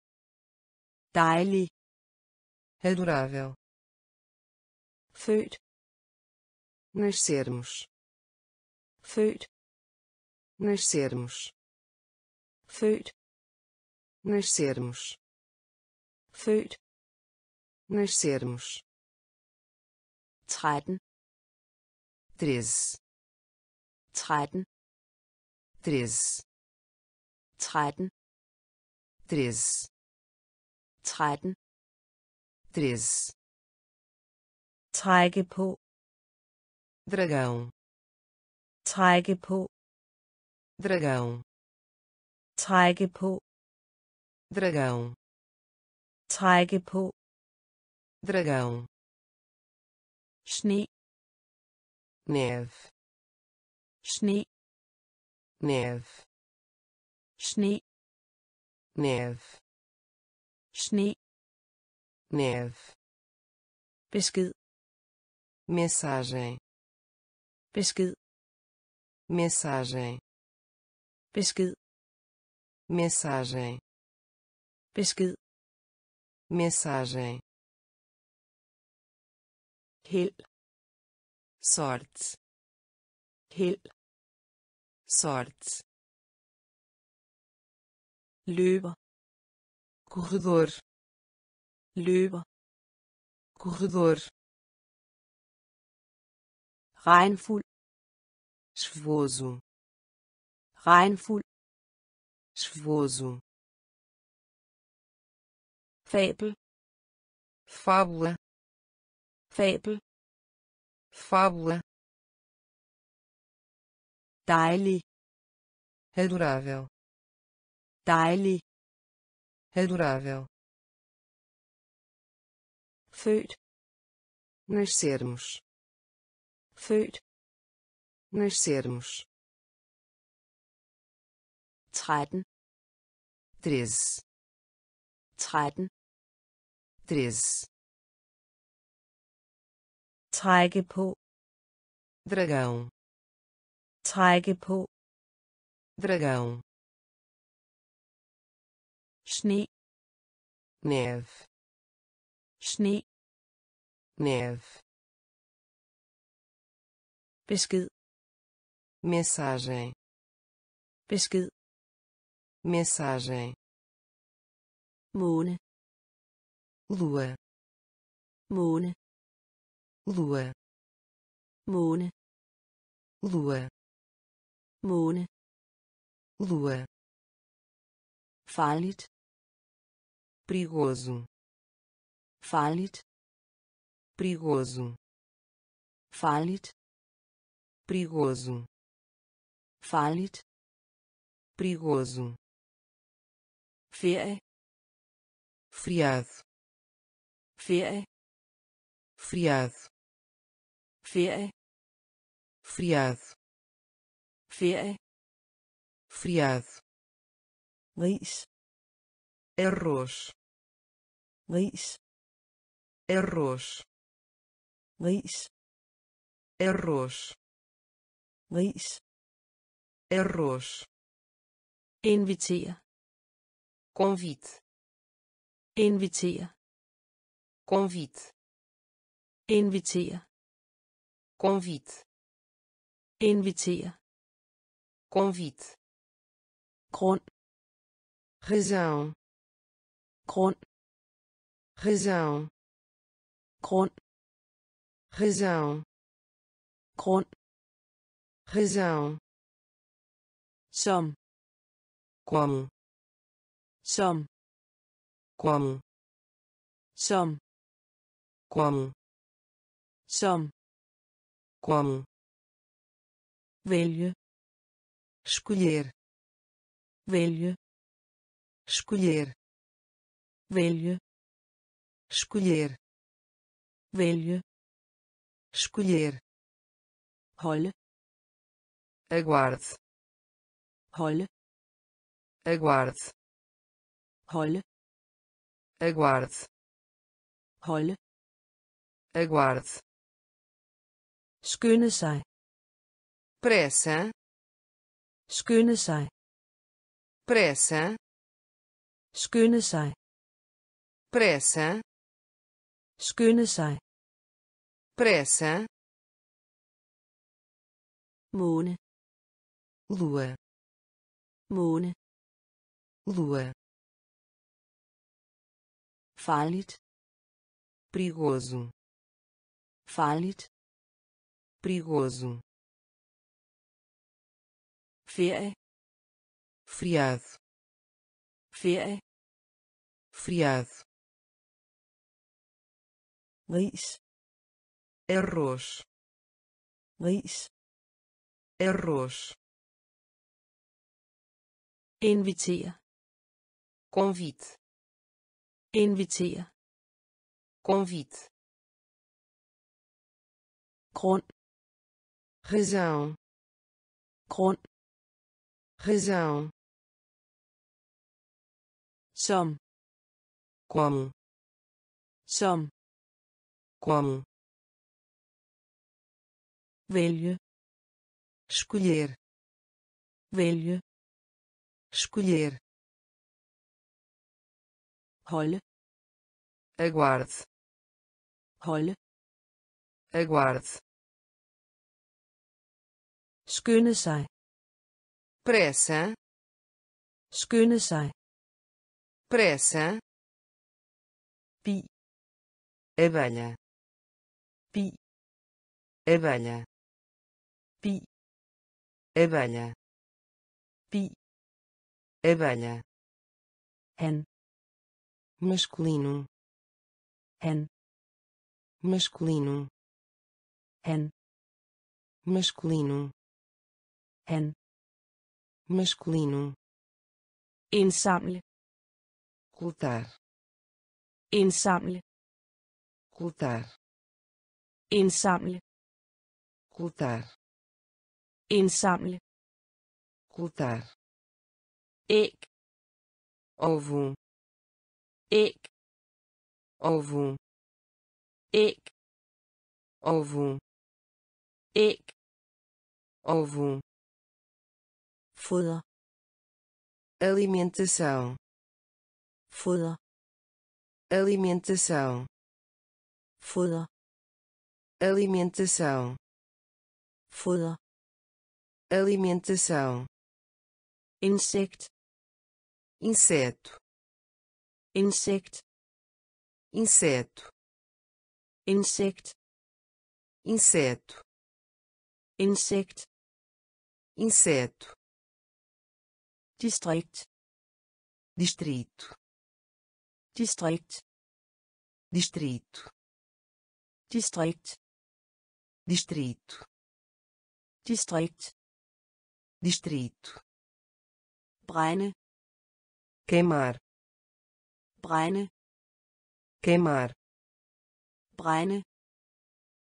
Dejlig. Adorável. Født. Nascermos. Født. Nascermos. Født. Nascermos. Født. Nascermos. tretten. treze. tretten. treze. tretten. treze. tretten. treze. Trække på. Dragão. Trække på. Dragão. Trække på. Dragão. Trække på. Dragão. Sne. Neve. Sne. Neve. Sne. Neve. Sne. Neve. Besked. Mensagem. Besked. Mensagem. Besked. Mensagem. Besked. Mensagem. Held. Sorte. Held. Sorte. Løber. corredor, løber, corredor, regnfuld, chuvoso, regnfuld, chuvoso, fabel, fábula, fabel, fábula, dejlig, adorável, dejlig, adorável, født, nascermos, født, nascermos, tretten, treze, tretten, treze, trække på, dragão, trække på, dragão, sne, neve, sne, neve, besked, mensagem, besked, mensagem, måne, lua, måne, lua, måne, lua, måne, lua, farligt, perigoso, farligt, perigoso, farligt, perigoso, farligt, perigoso, ferie, friado, ferie, friado, ferie, friado, ferie, friado, ris, arroz, ris, arroz, ris, arroz, ris, arroz, invitere, convite, invitere, convite, invitere, convite, invitere, convite, grund, razão, grund, razão, grund, razão, grund, razão, som, como, som, como, som, como, som, como, velho, escolher, velho, escolher, velho, escolher, velho, escolher, holde, aguarde, holde, aguarde, holde, aguarde, holde, aguarde, skynde sig, pressa, skynde sig, pressa, skynde sig, pressa, skynde sig, pressa, måne, lua, måne, lua, farligt, perigoso, farligt, perigoso, ferie, friado, ferie, friado, ris, arroz, ris, arroz, invitere, convite, invitere, convite, grund, razão, grund, razão, som, como, som, como, velho, escolher, velho, escolher, holde, aguarde, holde, aguarde, skynde sig, pressa, skynde sig, pressa, pi, abelha, pi, abelha, pi, abelha, pi, abelha, hen, masculino, hen, masculino, hen, masculino, hen, masculino, insamle, coletar, insamle, coletar, insamle, coletar, insamle, coletar, egg, ovo, egg, ovo, egg, ovo, egg, ovo, foder, alimentação, foder, alimentação, foder, alimentação, foder, alimentação, insect, inseto, insect, inseto, insect, inseto, insect, inseto, district, distrito, district, distrito, district, distrito, district, distrito, brænde, queimar, brænde, queimar, brænde,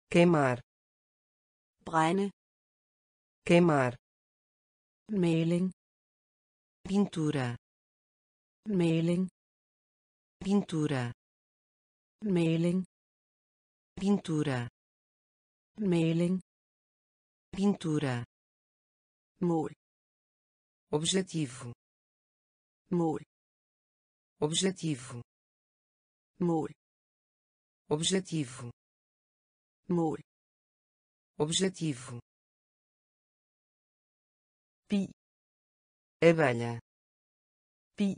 queimar, brænde, queimar, maling, pintura, maling, pintura, maling, pintura, maling, pintura, mål, objetivo, mål, objetivo, mål, objetivo, mål, objetivo, pi, abelha, pi,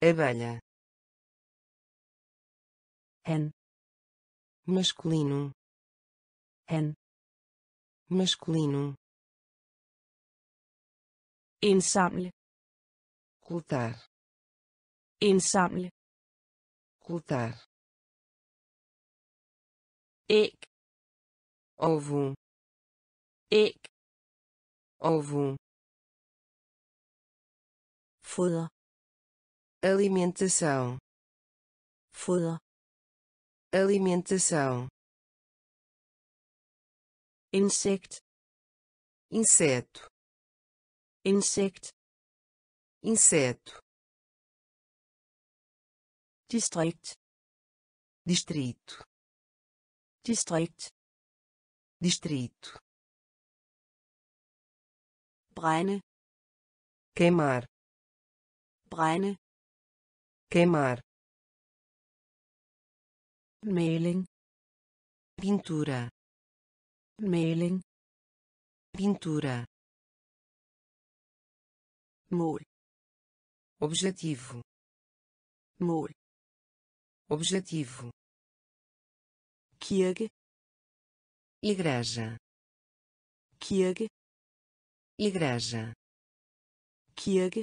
abelha, hen, masculino, hen, masculino, indsamle, coletar, indsamle, coletar, egg, ovo, egg, ovo, foder, alimentação, foder, alimentação, insect, inseto, insect, inseto, district, distrito, district, distrito, brænde, queimar, brænde, queimar, maling, pintura, maling, pintura, mål, objetivo, mål, objetivo, kirke, igreja, kirke, igreja, kirke,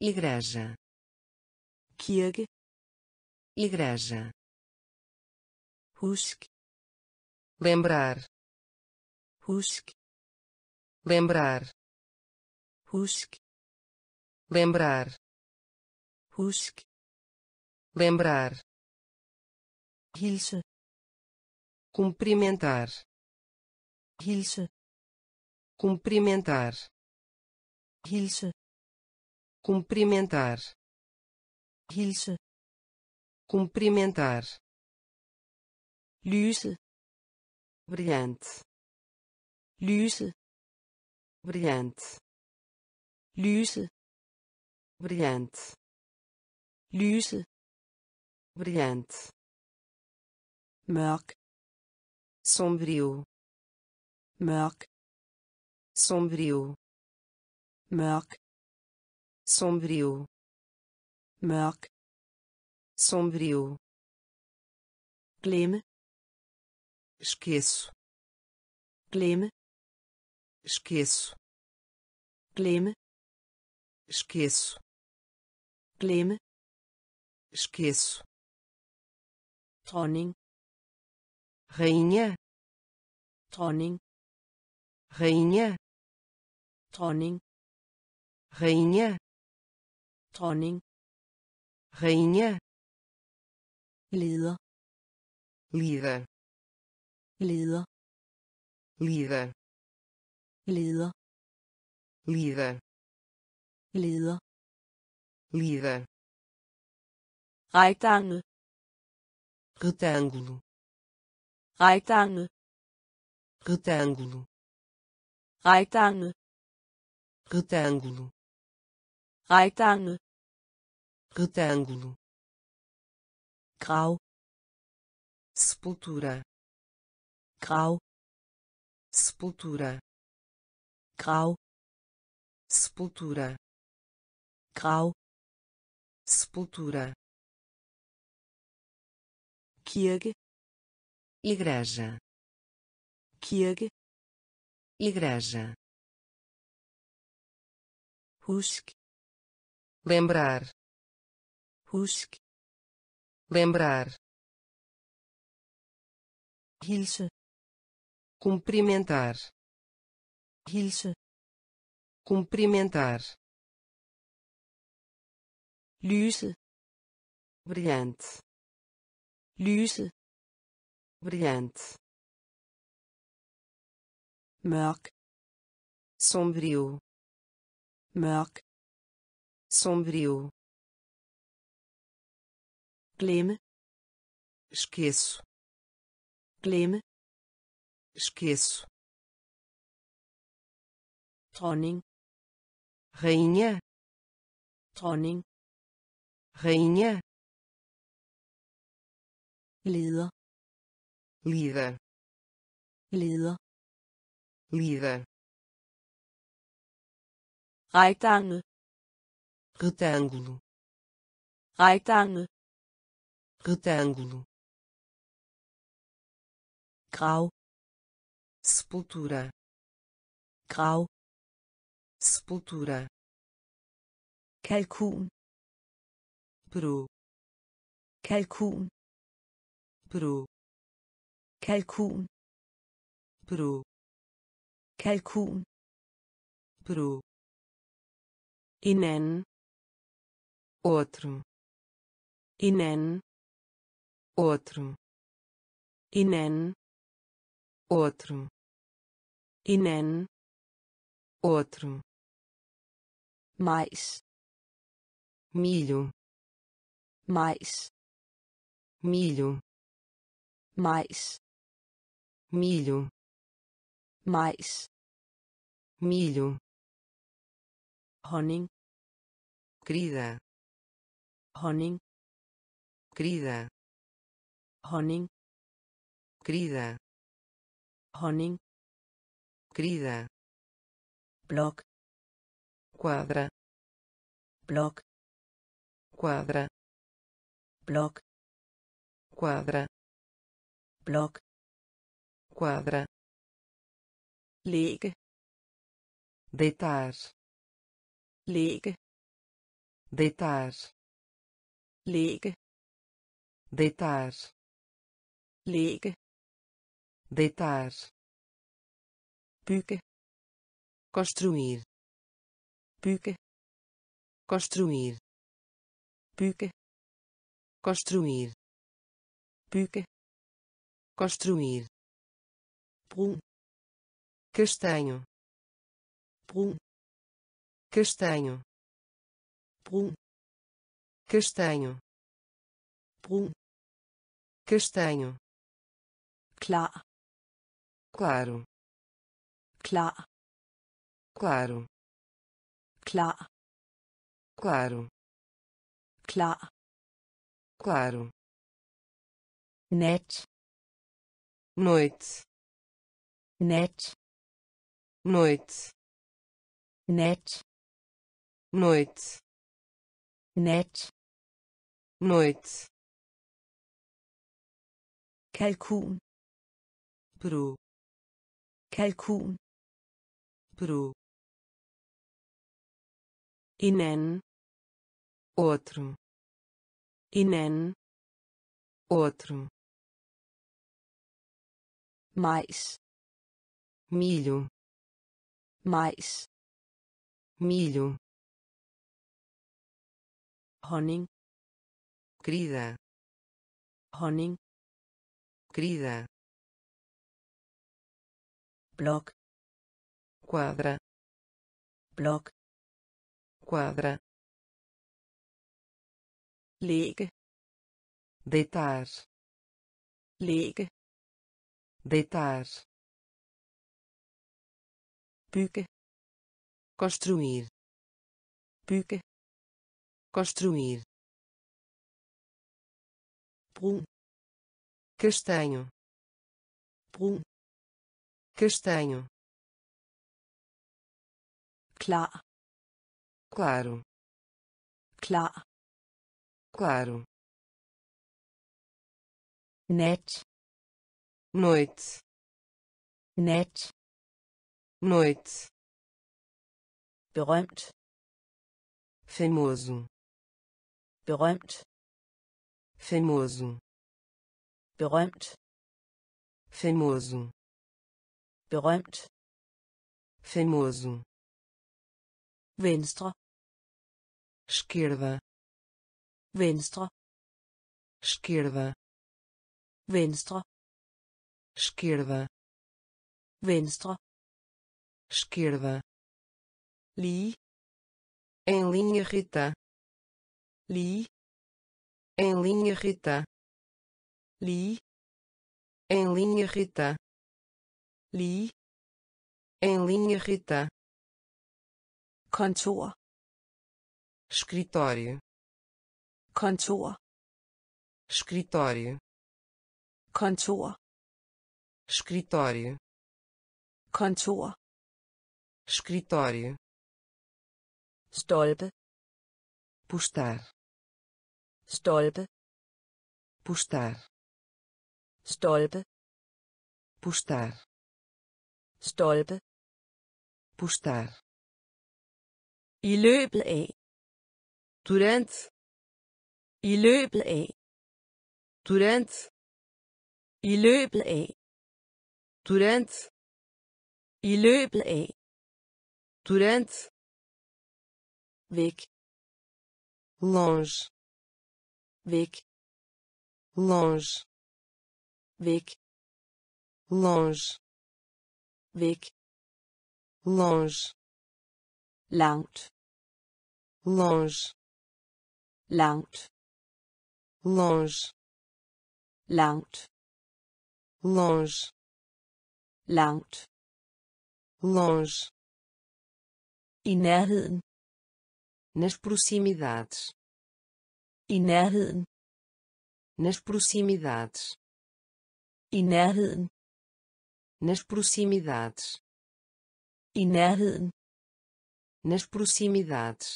igreja, kirke, igreja, husk, lembrar, husk, lembrar, husk, lembrar, husk, lembrar, hilse, cumprimentar, hilse, cumprimentar, hilse, cumprimentar, hilse, cumprimentar, lyse, brilhante, lyse, brilhante, lyse, brilhante, lyse, brilhante, mørk, sombrio, mørk, sombrio, mørk, sombrio, mørk, sombrio, glemme, esqueço, glemme, esqueço, glemme, esqueço, glemme, esqueço, dronning, rainha, dronning, rainha, dronning, rainha, dronning, rainha, leder, leder, leder, leder, leder, leder, leder, leder, retângulo, retângulo, retângulo, retângulo, retângulo, retângulo, retângulo, retângulo, grau, sepultura, grau, sepultura, grau, sepultura, grau, sepultura, kirke, igreja, kirke, igreja, husk, lembrar, husk, lembrar, hilse, cumprimentar, hilse, cumprimentar, lyse, brilhante, lyse, brilhante, mørk, sombrio, mørk, sombrio, glemme, esqueço, glemme, esqueço, dronning, rainha, dronning, rainha, leder, leder, leder, leder, retângulo, retângulo, retângulo, retângulo, grau, sepultura, grau, sepultura, kalkun, peru, kalkun, peru, kalkun, peru, kalkun, peru, inden, outro, inden, outro, inden, outro, inden, outro, mais, milho, mais, milho, mais, milho, mais, milho, honning, querida, honning, querida, honning, querida, honning, querida, block, quadra, block, quadra, block, quadra, block, quadra, ligge, deitar, ligge, deitar, ligge, deitar, ligge, deitar, bygge, construir, bygge, construir, bygge, construir, bygge, construir, brun, castanho, brun, castanho, brun, castanho, brun, castanho, clar, claro, clar, claro, clar, claro, clar, claro, net, noite, net, noite, net, noite, net, noite, kalkun, peru, kalkun, peru, inden, outro, inden, outro, mais, milho, mais, milho, honning, querida, honning, querida, bloco, quadra, bloco, quadra, ligue, deitar, ligue, deitar, bygge, construir, bygge, construir, brun, castanho, brun, castanho, klar, claro, klar, claro, net, noite, net, noite, berømt, famoso, berømt, famoso, berømt, famoso, berømt, famoso, venstre, esquerda, venstre, esquerda, venstre, esquerda, venstre, esquerda, li, em linha reta, li, em linha reta, li, em linha reta, li, em linha reta, kontor, escritório, kontor, escritório, kontor, escritório, kontor, escritório, stolpe, postar, stolpe, postar, stolpe, postar, stolpe, postar, i løbet af, durante, i løbet af, durante, i løbet af, durante, i løbet af, durante, væk, longe, væk, longe, væk, longe, væk, longe, langt, longe, langt, longe, langt, longe, langt, longe, i nærheden, nas proximidades, i nærheden, nas proximidades, i nærheden, nas proximidades, i nærheden, nas proximidades,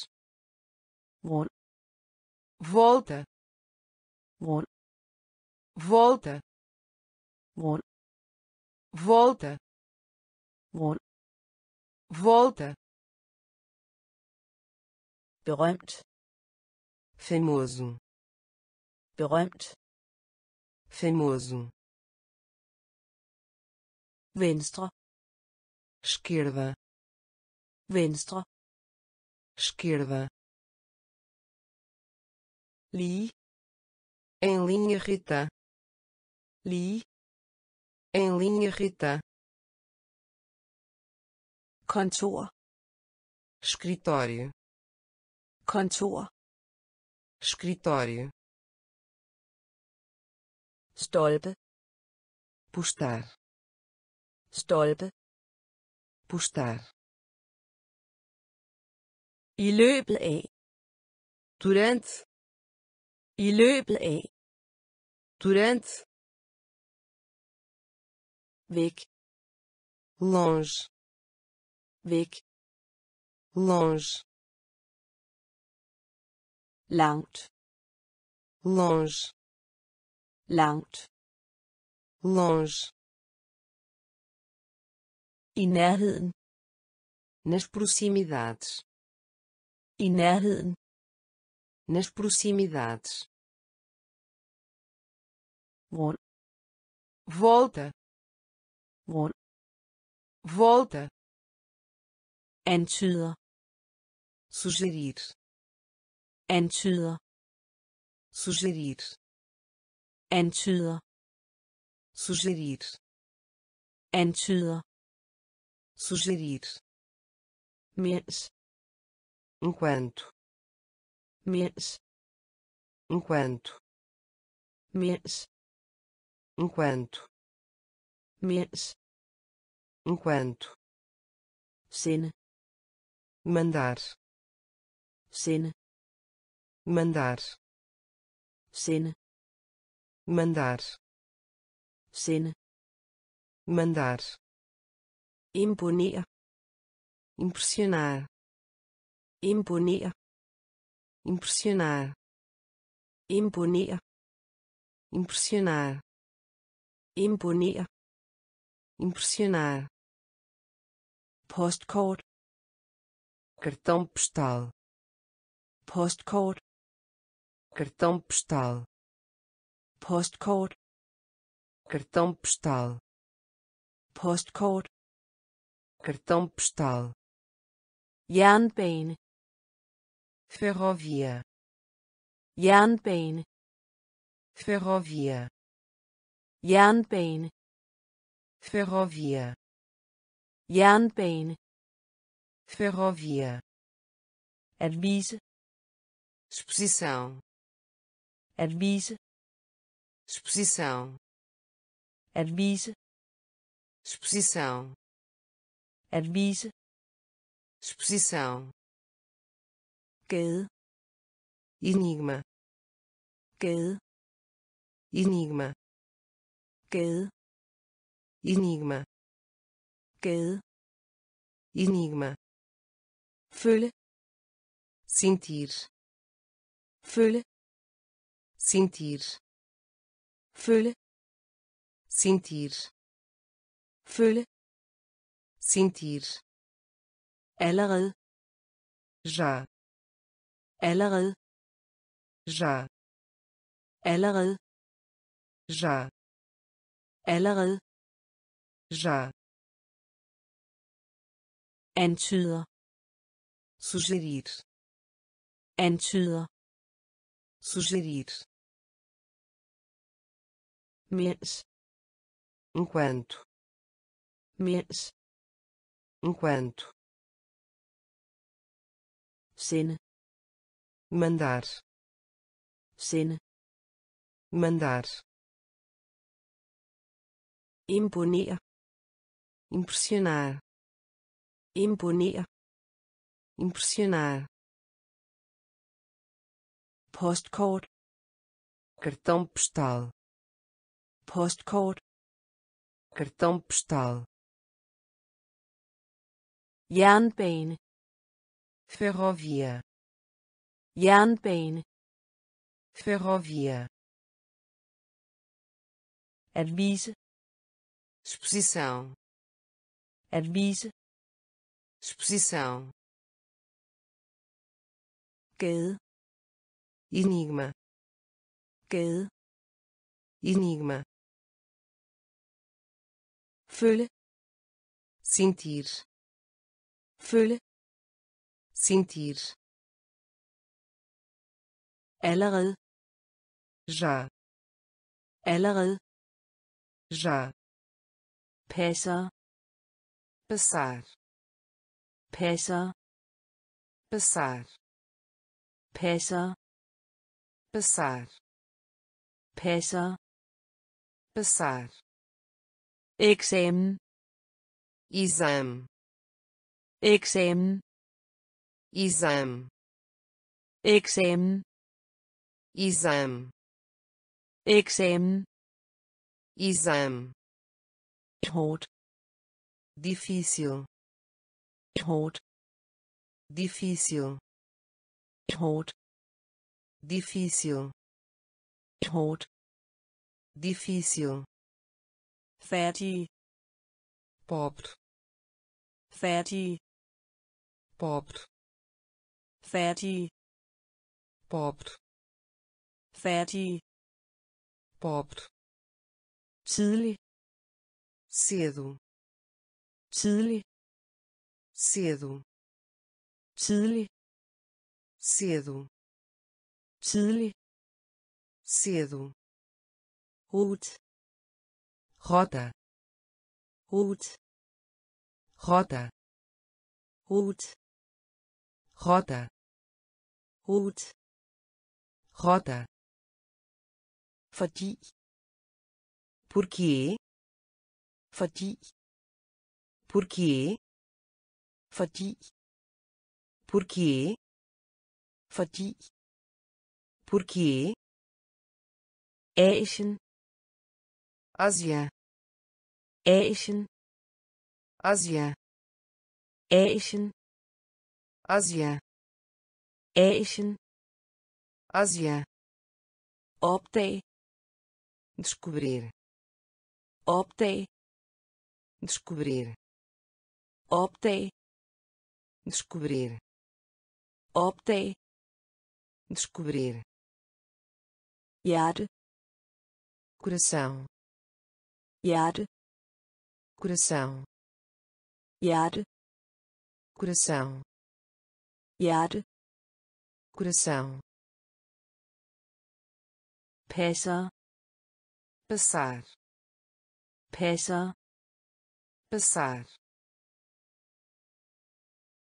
vol, volta, vol, volta, vol, volta, vol, volta, berømt, famoso, berømt, famoso, venstre, esquerda, venstre, esquerda, li, em linha reta, li, em linha reta, kontor, escritório, kontor, escritório, stolpe, postar, stolpe, postar, i løbet af, durante, i løbet af, durante, væk, longe, væk, longe, langt, longe, langt, longe, i nærheden, nas proximidades, i nærheden, nas proximidades, rund, volta, rund, volta, antyder, sugerir, antyder, sugerir, antyder, sugerir, antyder, sugerir, mens, enquanto, mens, enquanto, mens, enquanto, mens, enquanto, sende, mandar, sende, mandar, sende, mandar, sende, mandar, imponer, impressionar, imponer, impressionar, imponer, impressionar, imponer, impressionar, postcard, cartão postal, postcard, cartão postal, postcard, cartão postal, postcard, cartão postal, jernbane, ferrovia, jernbane, ferrovia, jernbane, ferrovia, jernbane, ferrovia, advise, exposição, advise, exposição, advise, exposição, advise, exposição, gade, enigma, gade, enigma, gade, enigma, gade, enigma, føle, sentir, føle, sentir, føle, sentir, føle, sentir, allerede, já, allerede, já, allerede, já, allerede, já, antyder, sugerir, antyder, sugerir, mens, enquanto, mens, enquanto, sende, mandar, sende, mandar, imponer, impressionar, imponer, impressionar, postcard, cartão postal, postcard, cartão postal, jernbane, ferrovia, jernbane, ferrovia, advise, exposição, advise, exposição, gade, enigma, gade, enigma, føle, sentir, føle, sentir, allerede, já, allerede, já, passer, passar, passer, passar, passer, passar, passer, passar, examen, exame, examen, exame, examen, exame, examen, exame, hårdt, difícil, hårdt, difícil, hårdt, difícil, hårdt, difícil, fattig, pobre, fattig, pobre, fattig, pobre, fattig, pobre, tidlig, cedo, tidlig, cedo, tidlig, cedo, tidlig, cedo, rute, rota, rute, rota, rute, rota, rute, rota, fordi, porque, fordi, porque, fordi, porque, fordi, porque, Asien, Ásia, Asien, Ásia, Asien, Ásia, Asien, Ásia, optei, descobrir, optei, descobrir, optei, descobrir, optei, descobrir, hjerte, coração, hjerte, coração, hjerte, coração, hjerte, coração, passer, passar, passer, passar,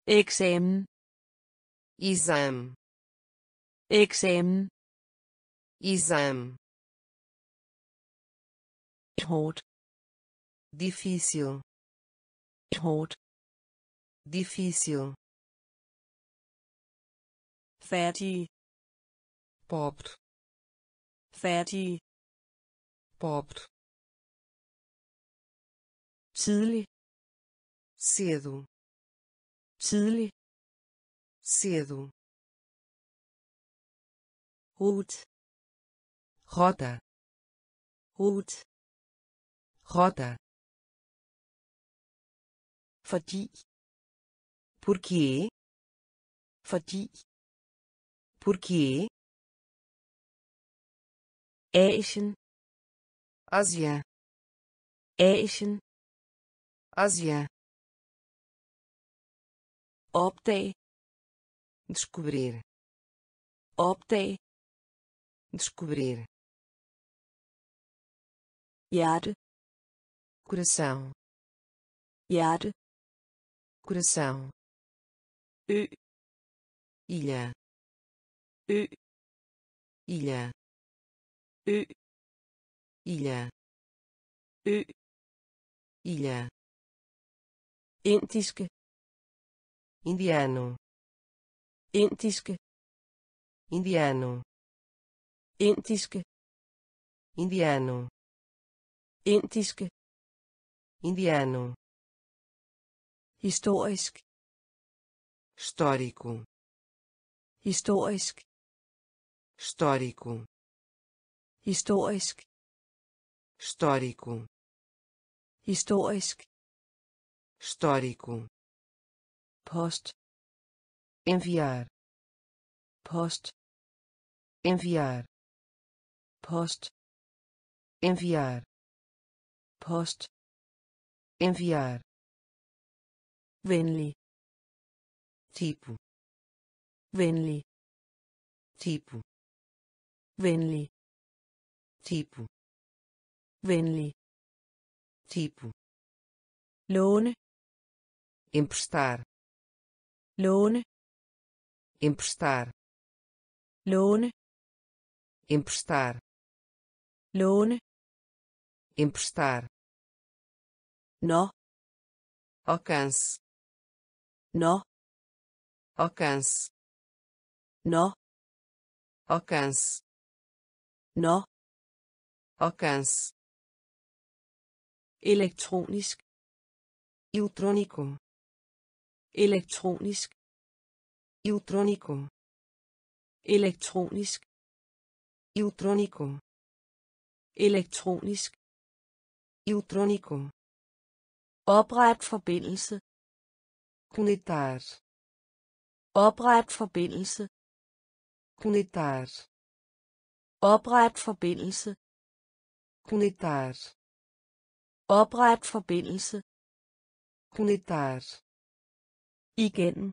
examen, exame, examen, exame, hårdt, difícil, hårdt, difícil, fattig, pobre, fattig, pobre, tidlig, cedo, tidlig, cedo, rute, rota, rute, rota, fordi, porque, fordi, porque, Asien, Ásia, Asien, Ásia, optei, descobrir, optei, descobrir, hjerte, coração, hjerte, coração, ø, ilha, ø, ilha, ø, ilha, ø, ilha, indiske, indiano, indiske, indiano, indiske, indiano, indiske, indiano, historisk, histórico, historisk, histórico, historisk, histórico, historisk, histórico, post, enviar, post, enviar, post, enviar, post, enviar, venlig, tipo, venlig, tipo, venlig, tipo, venlig, tipo, låne, emprestar, låne, emprestar, låne, emprestar, låne, emprestar, no, alcance, no, alcance, no, alcance, no, alcance, elektronisk, eletrônico, elektronisk, eletrônico, elektronisk, Eletrônico. Elektronisk. Eletrônico. Opret forbindelse. Conectar. Opret forbindelse. Conectar. Opret forbindelse. Conectar. Opret forbindelse. Conectar. Igen.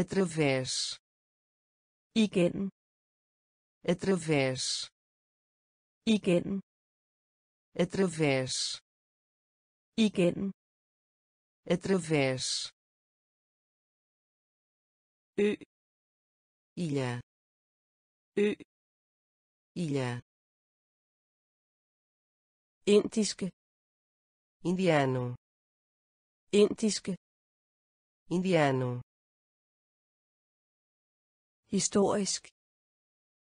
Através. Igen. Através. Igen. Através. Igen. Através. Ø. Ilha. Ø. Ilha. Indiske. Indiano. Indiske. Indiano. Historisk.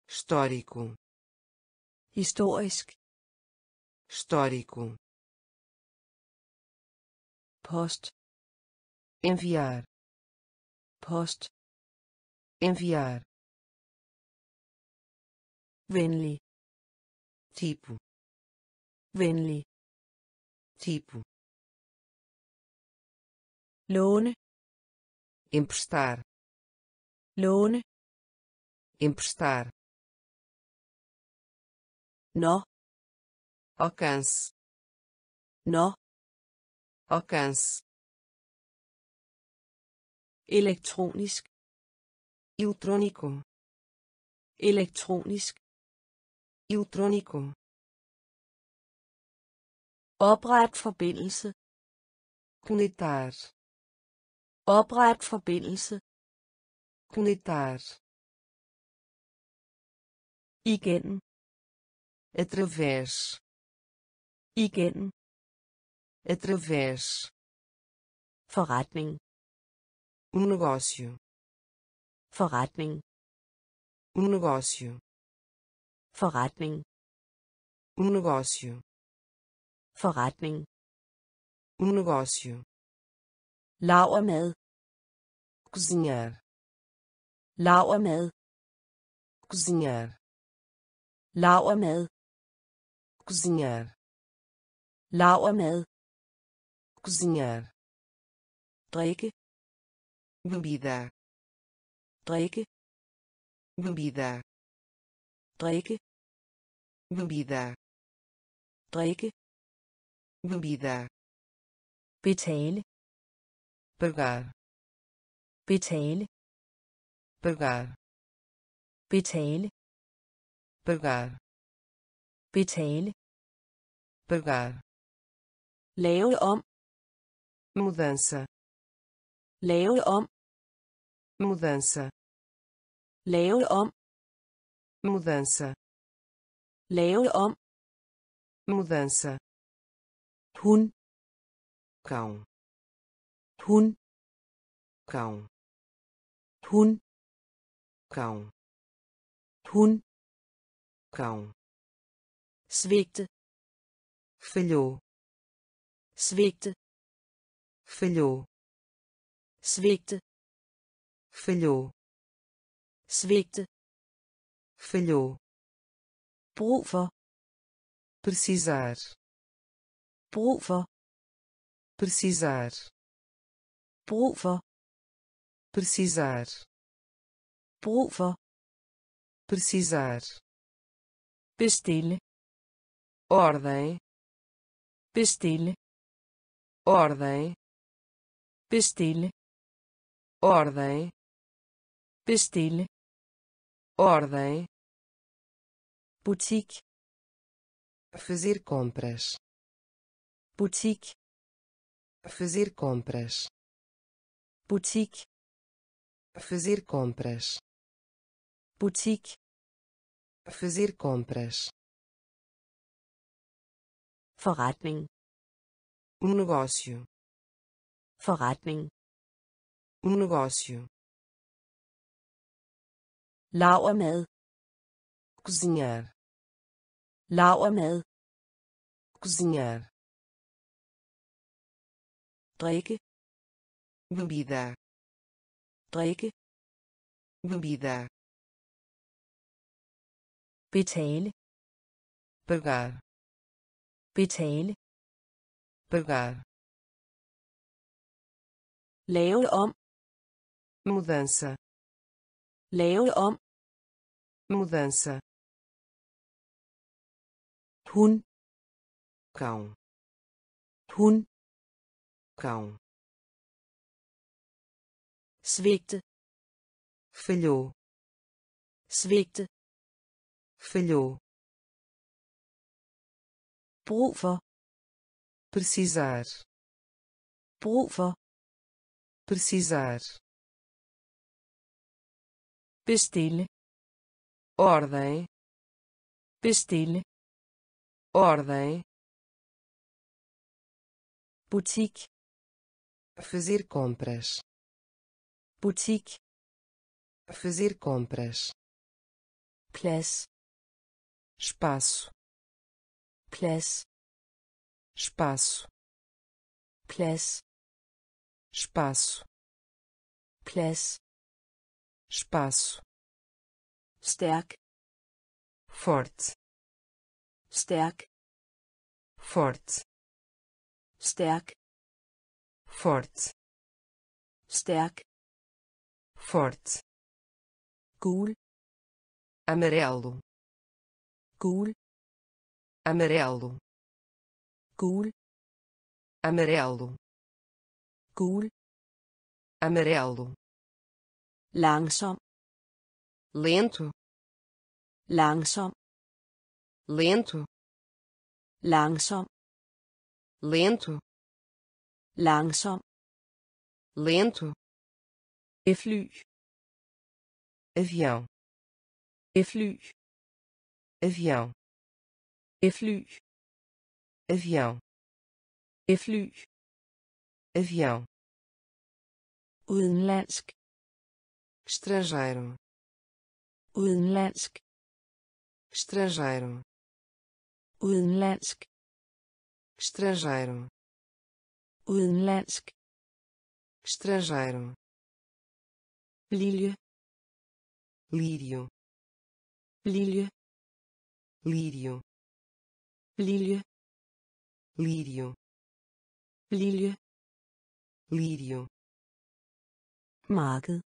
Histórico. Historisk. Histórico. Post. Enviar. Post. Enviar. Venlig. Tipo. Venlig. Tipo. Låne. Emprestar. Låne. Emprestar. Nó. Alcance. Nó. Alcance. Elektronisk. Eletrônico. Elektronisk. Eletrônico. Opret forbindelse. Conectar. Opret forbindelse. Conectar. Igen. Através. Igen. Através. Forretning. Um negócio. Forretning. Um negócio. Forretning. Um negócio. Forretning. Um negócio. Lagermad. Cozinhar. Lagermad. Cozinhar. Lagermad. Cozinhar. Lagermad. Cozinhar. Drikke. Bebida. Drikke. Bebida. Drikke. Bebida. Drikke. Bebida. Betale. Pagar. Betale. Pagar. Betale. Pagar. Betale. Pagar. Lave om. Mudança. Lave om. Mudança. Lave om. Mudança. Lave om. Mudança. Hun. Cão. Hun. Cão. Hun. Cão. Hun. Cão. Svigte. Falhou. Svigte. Falhou. Svigte. Falhou. Svigte. Falhou. Brug for. Precisar. Brug for. Precisar. Brug for. Precisar. Brug for. Precisar. Bestille. Ordem. Bestille. Ordem. Bestille. Ordem. Bestille. Ordem. Boutique. Fazer compras. Boutique. Fazer compras. Boutique. Fazer compras. Boutique. Fazer compras. Forretning. Um negócio. Forretning. Um negócio. Lagermad. Cozinhar. Lagermad. Cozinhar. Drikke. Bebida. Drikke. Bebida. betale, pagar, betale, pagar, lave om, mudança, lave om, mudança, hun, cão, hun, cão, svigte, falhou, svigte, falhou, brug for, precisar, brug for, precisar, bestille, ordem, bestille, ordem, boutique, fazer compras, boutique, fazer compras, place, espaço, place, espaço, place, espaço, place, espaço, stærk, forte, stærk, forte, stærk, forte, stærk, forte, gul, amarelo, gul, amarelo, gul, amarelo, gul, amarelo, langsom, lento, langsom, lento, langsom, lento, langsom, lento, efflu, avião, efflu, avião, efflu, avião, efflu, avião, udenlandsk, estrangeiro, udenlandsk, estrangeiro, udenlandsk, estrangeiro, udenlandsk, estrangeiro, lilje, lírio, lilje, lírio, lilje, lírio, lilje, lírio, marked,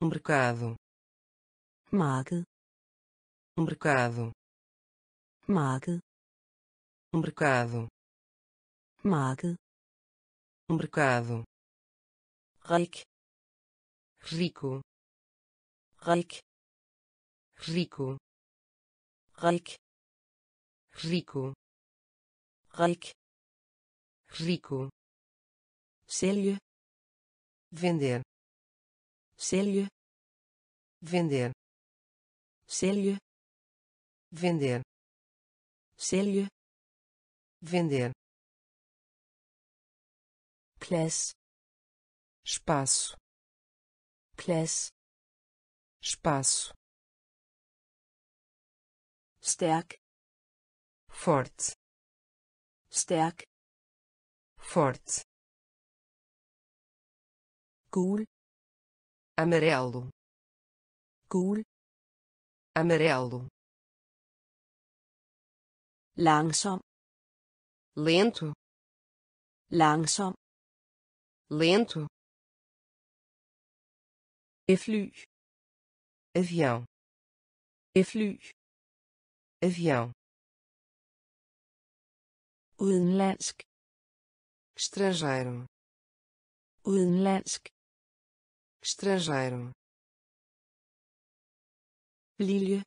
um mercado, marked, um mercado, marked, um mercado, marked, um mercado, rijk, rico, rijk, rico, rijk, rico, rijk, rico, sælge, vender, sælge, vender, sælge, vender, sælge, vender, plads, espaço, plads, espaço, stærk, forte, stærk, forte, gul, amarelo, gul, amarelo, langsom, lento, langsom, lento, efflu, avião, efflu, avião, udenlandsk, estrangeiro, udenlandsk, estrangeiro, lilje,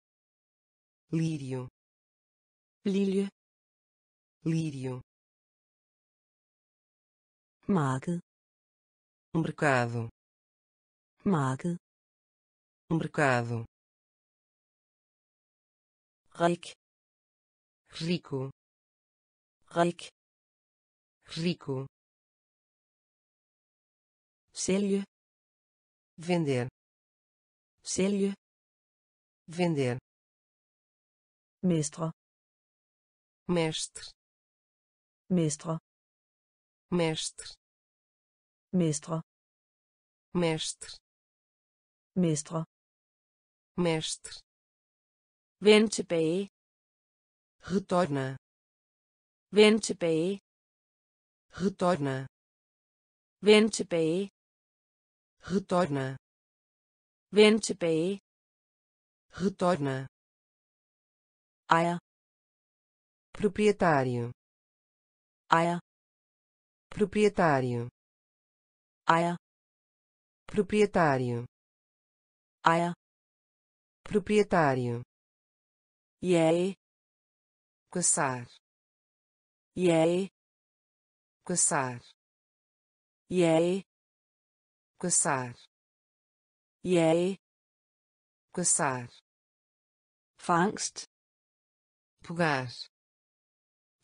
lírio, lilje, lírio, marked, um mercado, marked, um mercado, rijk, rico, rijk, rico, sælge, vender, sælge, vender, mestre, mestre, mestre, mestre, mestre, mestre, mestre, mestre, Vend tilbage. Retorna. Vend tilbage. Retorna. Vend tilbage. Retorna. Vend tilbage. Retorna. Ejer. Proprietário. Ejer. Proprietário. Ejer. Proprietário. Ejer. Proprietário. Yay. Caçar. Yay. Caçar. Yay. Caçar. Yay. Caçar. Fangst. Pegar.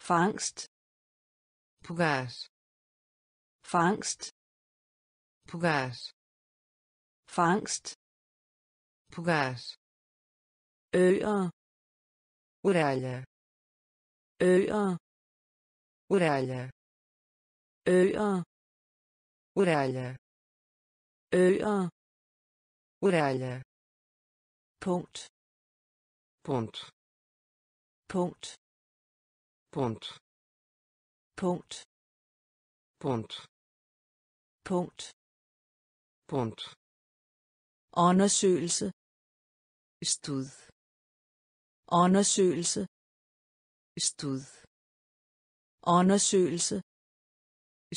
Fangst. Pegar. Fangst. Pegar. Fangst. Pegar. Øer. Orelha. Øer. Orelha. Øer. Orelha. Øer. Orelha. Ponto. Ponto. Ponto. Ponto. Ponto. Ponto. Ponto. Ponto. Undersøgelse. Stud. Undersøgelse. Stud. Undersøgelse.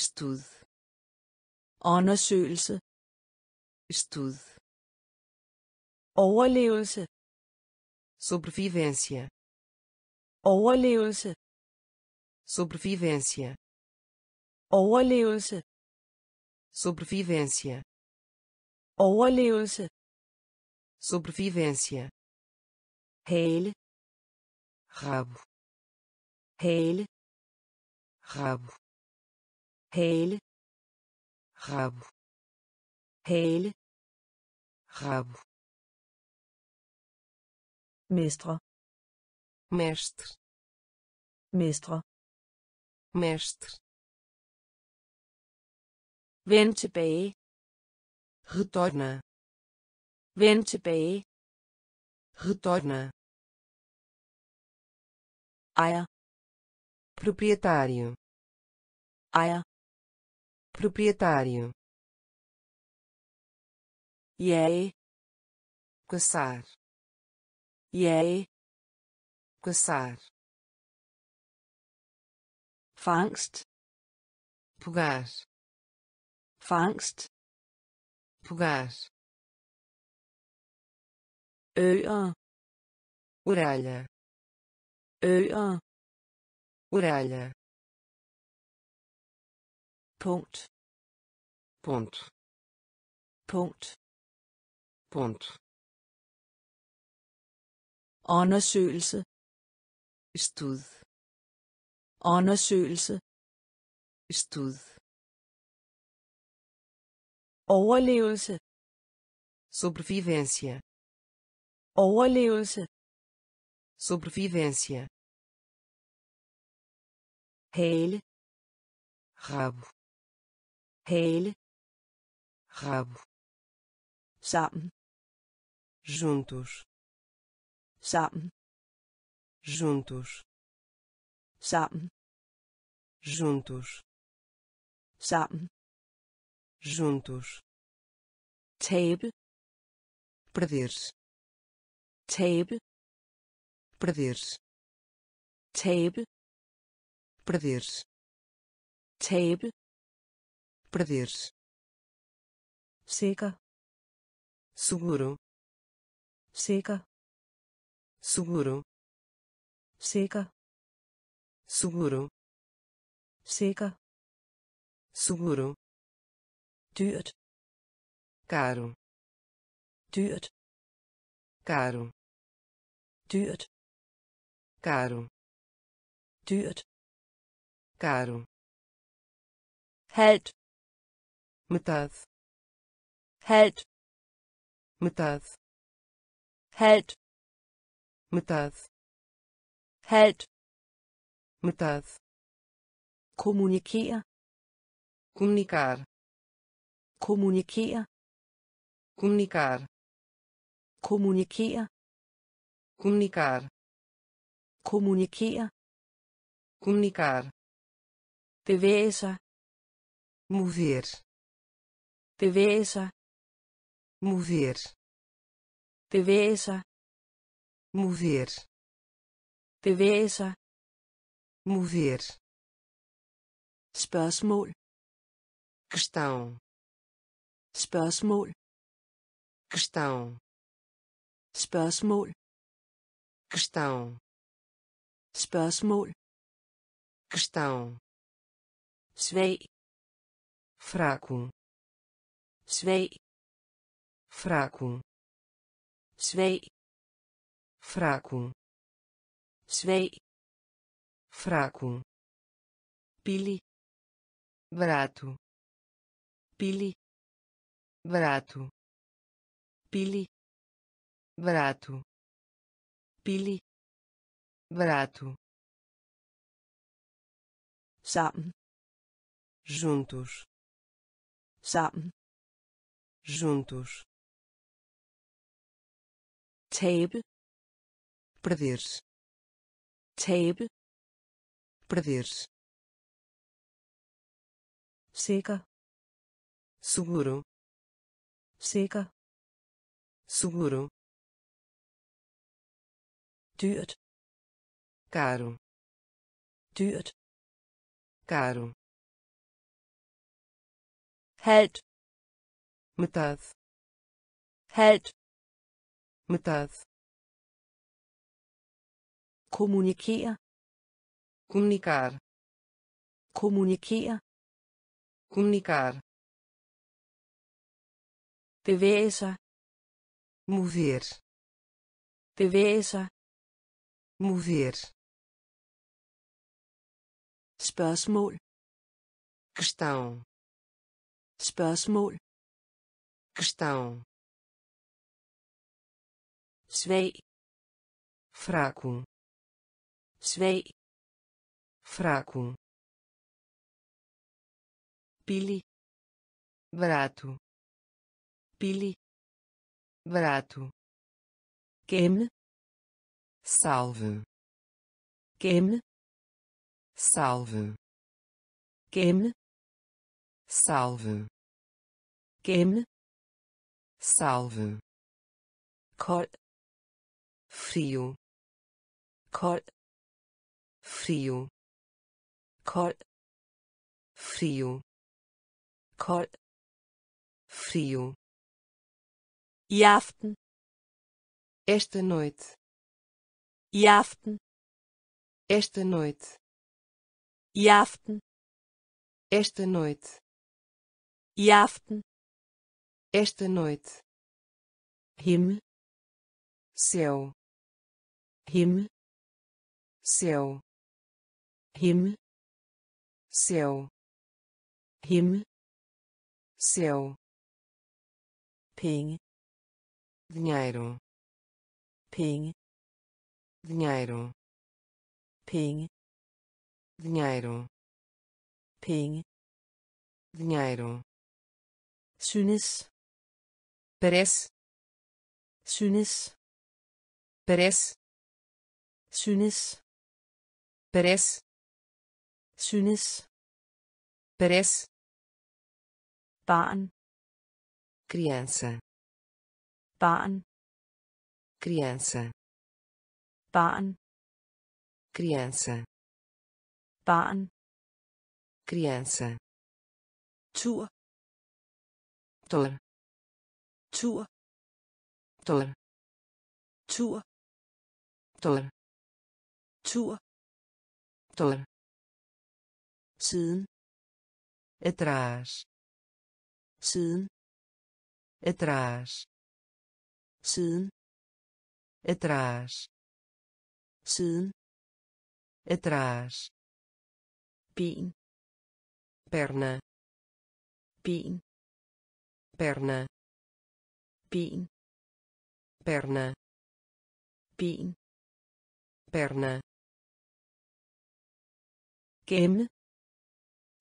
Stud. Undersøgelse. Stud. Overlevelse. Sobrevivência. Overlevelse. Sobrevivência. Overlevelse. Sobrevivência. Overlevelse. Sobrevivência. Hale. Rabo. Hale. Rabo. Hale. Rabo. Hale. Rabo. Mestre. Mestre. Mestre. Mestre. Vend tilbage. Retorna. Vend tilbage. Retorna. Ejer. Proprietário. Ejer. Proprietário. Jage. Caçar. Jage. Caçar. Fangst. Pegar. Fangst. Pegar. Øer. Orelha. Øer. Orelha. Ponto. Ponto. Ponto. Ponto. Undersøgelse. Stud. Undersøgelse. Stud. Overlevelse. Sobrevivência. Overlevelse. Sobrevivência. Hale. Rabo. Hale. Rabo. Sammen. Juntos. Sammen. Juntos. Sammen. Juntos. Sammen. Juntos. Tabe. Perder-se. Tabe. Perder-se. Tabe. Perder-se. Tabe. Perder-se. Seca. Seguro. Seca. Seguro. Seca. Seguro. Seca. Seguro. Dyrt. Caro. Dyrt. Caro. Dyrt. Caro. Dyrt. Caro. Halt. Metade. Halt. Metade. Halt. Metade. Halt. Metade. Kommunikere. Comunicar. Kommunikere. Comunicar. Kommunikere. comunicar, kommunikere, comunicar, bevæge sig, mover, bevæge sig, mover, bevæge sig, mover, bevæge sig, mover. Spørgsmål, questão, spørgsmål, questão, spørgsmål, questão, spørgsmål, questão, svag, fraco, svag, fraco, svag, fraco, svag, fraco, pili, barato, pili, barato, pili, barato, pili, barato, sammen, juntos, sammen, juntos, tabe, perder-se, tabe, perder-se, seca, seguro, seca, seguro, dyrt, caro, dyrt, caro, halt, metade, halt, metade, kommunikere, comunicar, kommunikere, comunicar, bevæge sig, mover, bevæge sig, mover, spørgsmål, questão, spørgsmål, questão, svag, fraco, svag, fraco, billig, barato, billig, barato, gemme, salve, gemme, salve, gemme, salve, gemme, salve, kold, frio, kold, frio, kold, frio, kold, frio, i aften, esta noite, i aften, esta noite, i aften, esta noite, i aften, esta noite, himmel, céu, himmel, céu, himmel, céu, himmel, céu, penge, dinheiro, penge, dinheiro, ping, dinheiro, ping, dinheiro, synes, parece, synes, parece, synes, parece, synes, parece, barn, criança, barn, criança, barn, criança, barn, criança, tur, tur, tur, tur, tur, tur, tur, tur, siden, atrás, siden, atrás, siden, atrás, siden, atrás, ben, perna, ben, perna, ben, perna, ben, perna, gemme,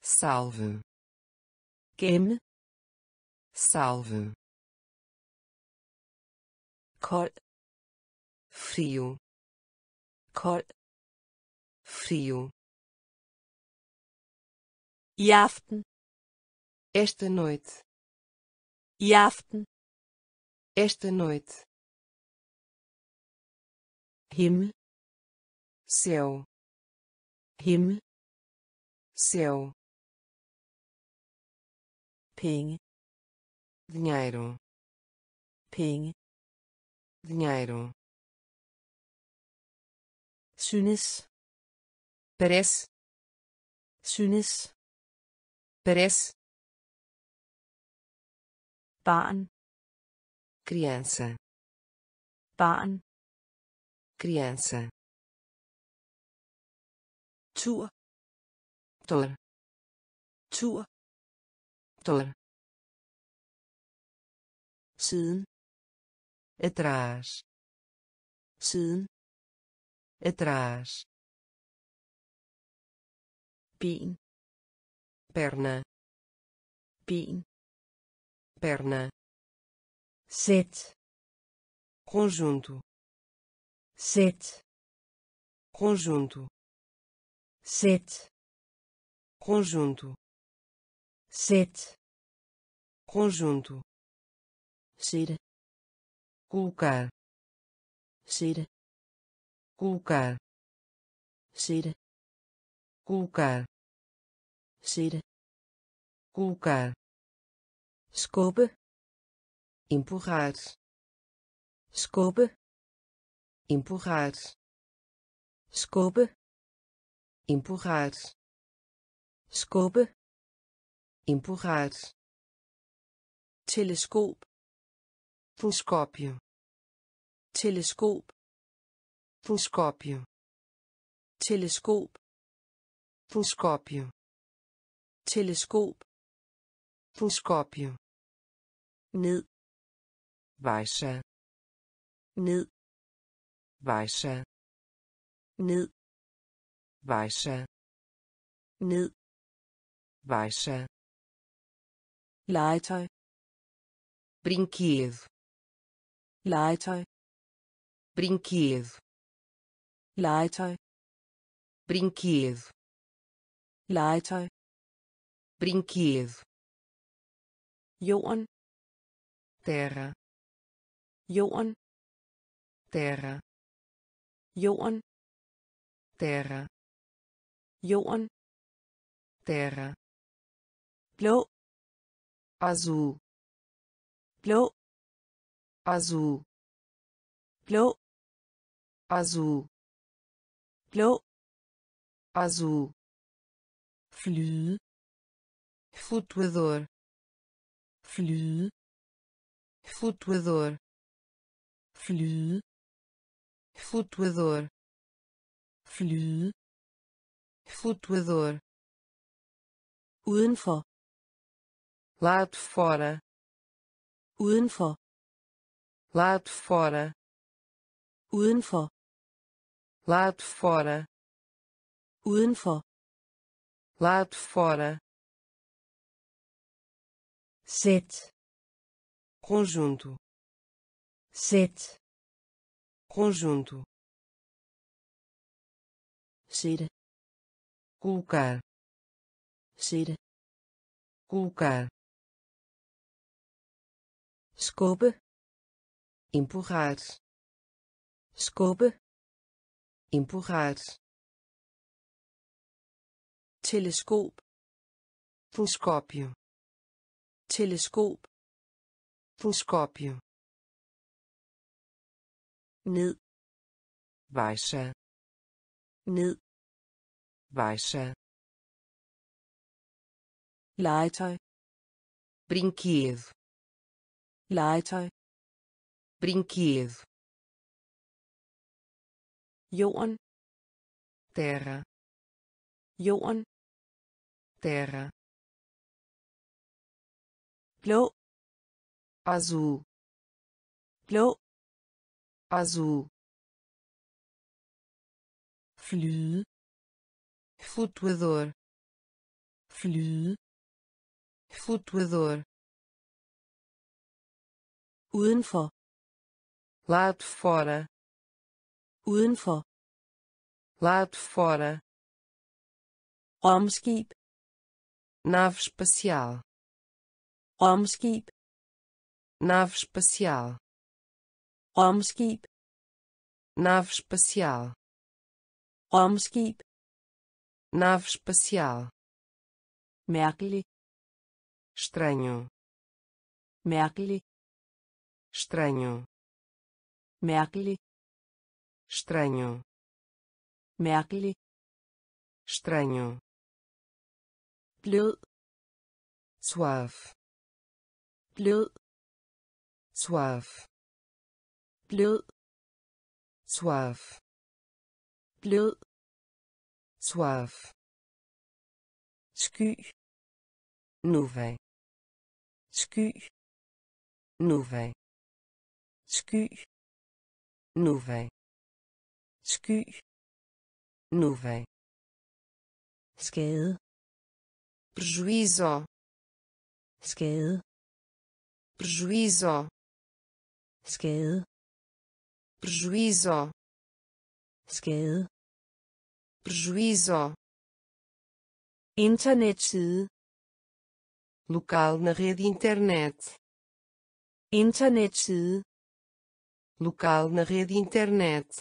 salve, gemme, salve, kold, frio, kold, frio, i aften, esta noite, i aften, esta noite, himmel, céu, himmel, céu, ping, dinheiro, ping, dinheiro, synes, parece, synes, parece, barn, criança, barn, criança, tur, tur, tur, tur, siden, atrás, siden, atrás, ben, perna, ben, perna, set, conjunto, set, conjunto, set, conjunto, set, conjunto, sætte, colocar, sætte, colocar, sætte, colocar, sætte, colocar, skubbe, empurrar, skubbe, empurrar, skubbe, empurrar, skubbe, empurrar, teleskop, telescópio, telescop, telescópio, telescop, telescópio, telescop, telescópio, ned, baixa, ned, baixa, ned, baixa, ned, baixa, legetøj, brinquedo, legetøj, brinquedo, legetøj, brinquedo, legetøj, brinquedo, jorden, terra, jorden, terra, jorden, terra, jorden, terra, blå, azul, blå, azul, blå, azul, blå, azul, flyde, flutuador, flyde, flutuador, flyde, flutuador, flyde, flutuador, udenfor, lado fora, udenfor, lado fora, udenfor, lado fora, udenfor, lado fora, set, conjunto, set, conjunto, sætte, colocar, sætte, colocar, skubbe, empurrar, skubbe, empurrar, telescop, telescópio, telescop, telescópio, ned, baixa, ned, baixa, legetøj, brinquedo, legetøj, brinquedo, jorden, terra, jorden, terra, blå, azul, blå, azul, flyde, flutuador, flyde, flutuador, udenfor, lado fora, udenfor, lado fora, romskib, nave espacial, romskib, nave espacial, romskib, nave espacial, romskib, nave espacial, mærkelig, estranho, mærkelig, estranho, mærkelig, estranho, mærkelig, estranho, blød, suave, blød, suave, blød, suave, blød, suave, sky, nuvem, sky, nuvem, sky, nuvem, sky, nuvem, skade, prejuízo, skade, prejuízo, skade, prejuízo, skade, prejuízo, internetside, local na rede internet, internetside, local na rede internet,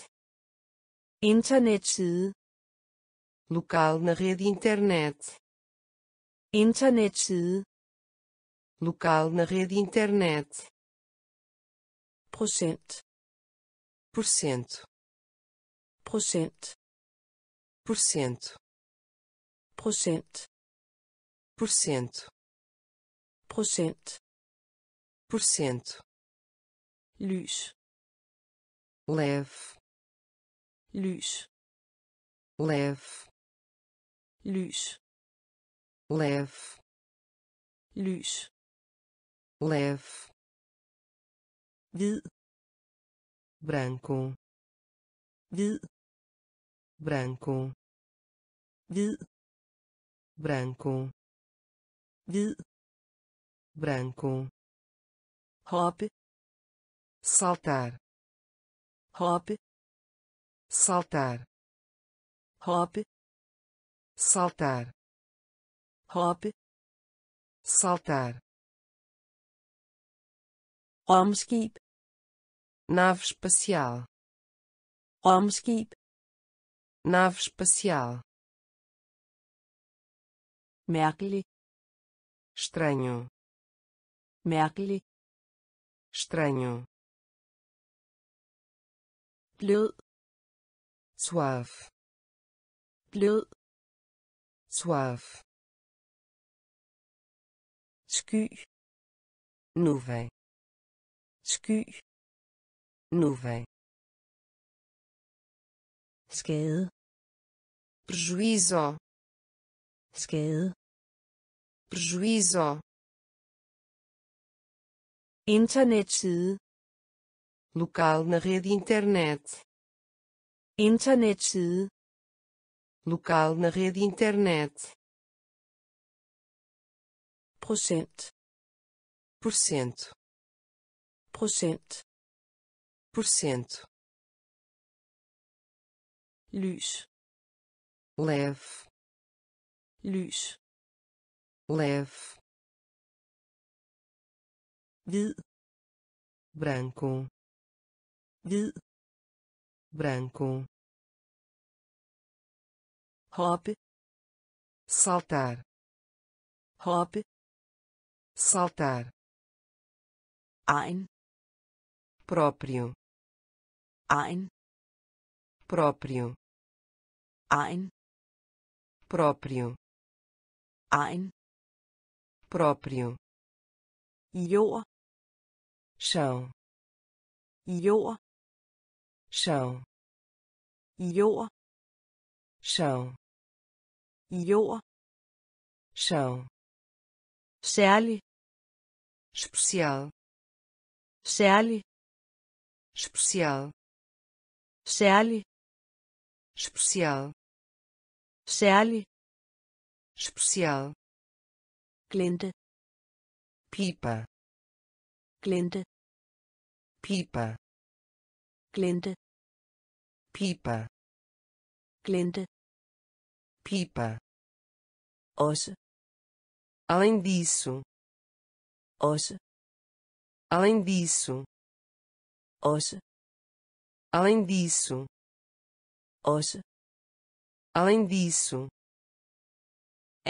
internetside, local na rede internet, internetside, local na rede internet, procent, por cento, procent, por cento, procent, por cento, procent, por cento, luz, leve, luz, leve, luz, leve, luz, leve, hvid, branco, hvid, branco, hvid, branco, hvid, branco, hoppe, saltar, hoppe, saltar, hoppe, saltar, hoppe, saltar, romskib, nave espacial, romskib, nave espacial, mærkelig, estranho, mærkelig, estranho, blød, suave, blød, suave, sky, nuvem, sky, nuvem, skade, prejuízo, skade, prejuízo, internetside, local na rede internet, internetside, local na rede internet, procent, por cento, procent, por cento, luz, leve, luz, leve, hvid, branco, hvid, branco, hoppe, saltar, hoppe, saltar, ein, próprio, ein, próprio, ein, próprio, ein, próprio, jord, chão, jord, chão, jord, chão, jord, chão, særlig, especial, særlig, especial, særlig, especial, særlig, especial, glente, pipa, glente, pipa, glente, pipa, glemte, pipa, også, além disso, også, além disso, også, além disso, også, além disso,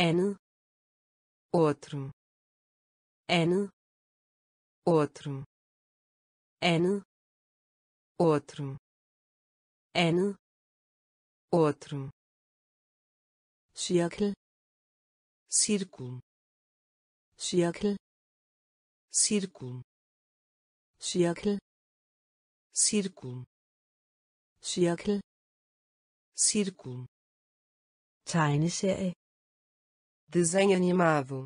andet, outro, andet, outro, andet, outro, andet, outro, cirkel, círculo, cirkel, círculo, cirkel, círculo, cirkel, círculo, tegneserie, desenho animado,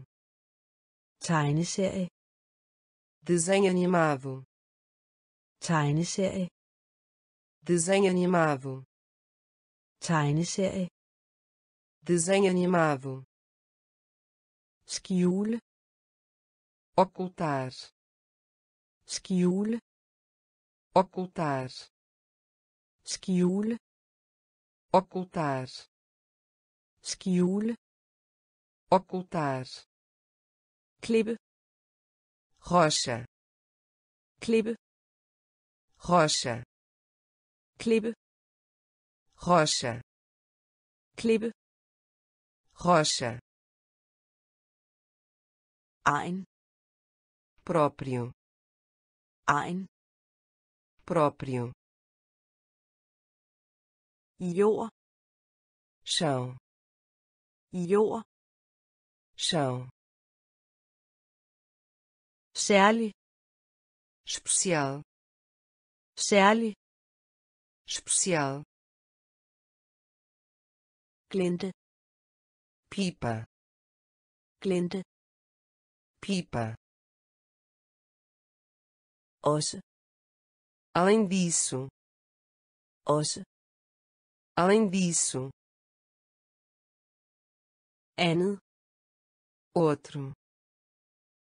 tegneserie, desenho animado, tegneserie, desenho animado, tegneserie, desenho animado, skjule, ocultar, skjule, ocultar, skjule, ocultar, skjule, ocultar, klippe, rocha, klippe, rocha, klippe, rocha, klippe, rocha, ein, próprio, ein, próprio, jord, chão, jord, chão, særlig, especial, særlig, especial, glente, pipa, glente, pipa, også, além disso, også, além disso, andet, outro,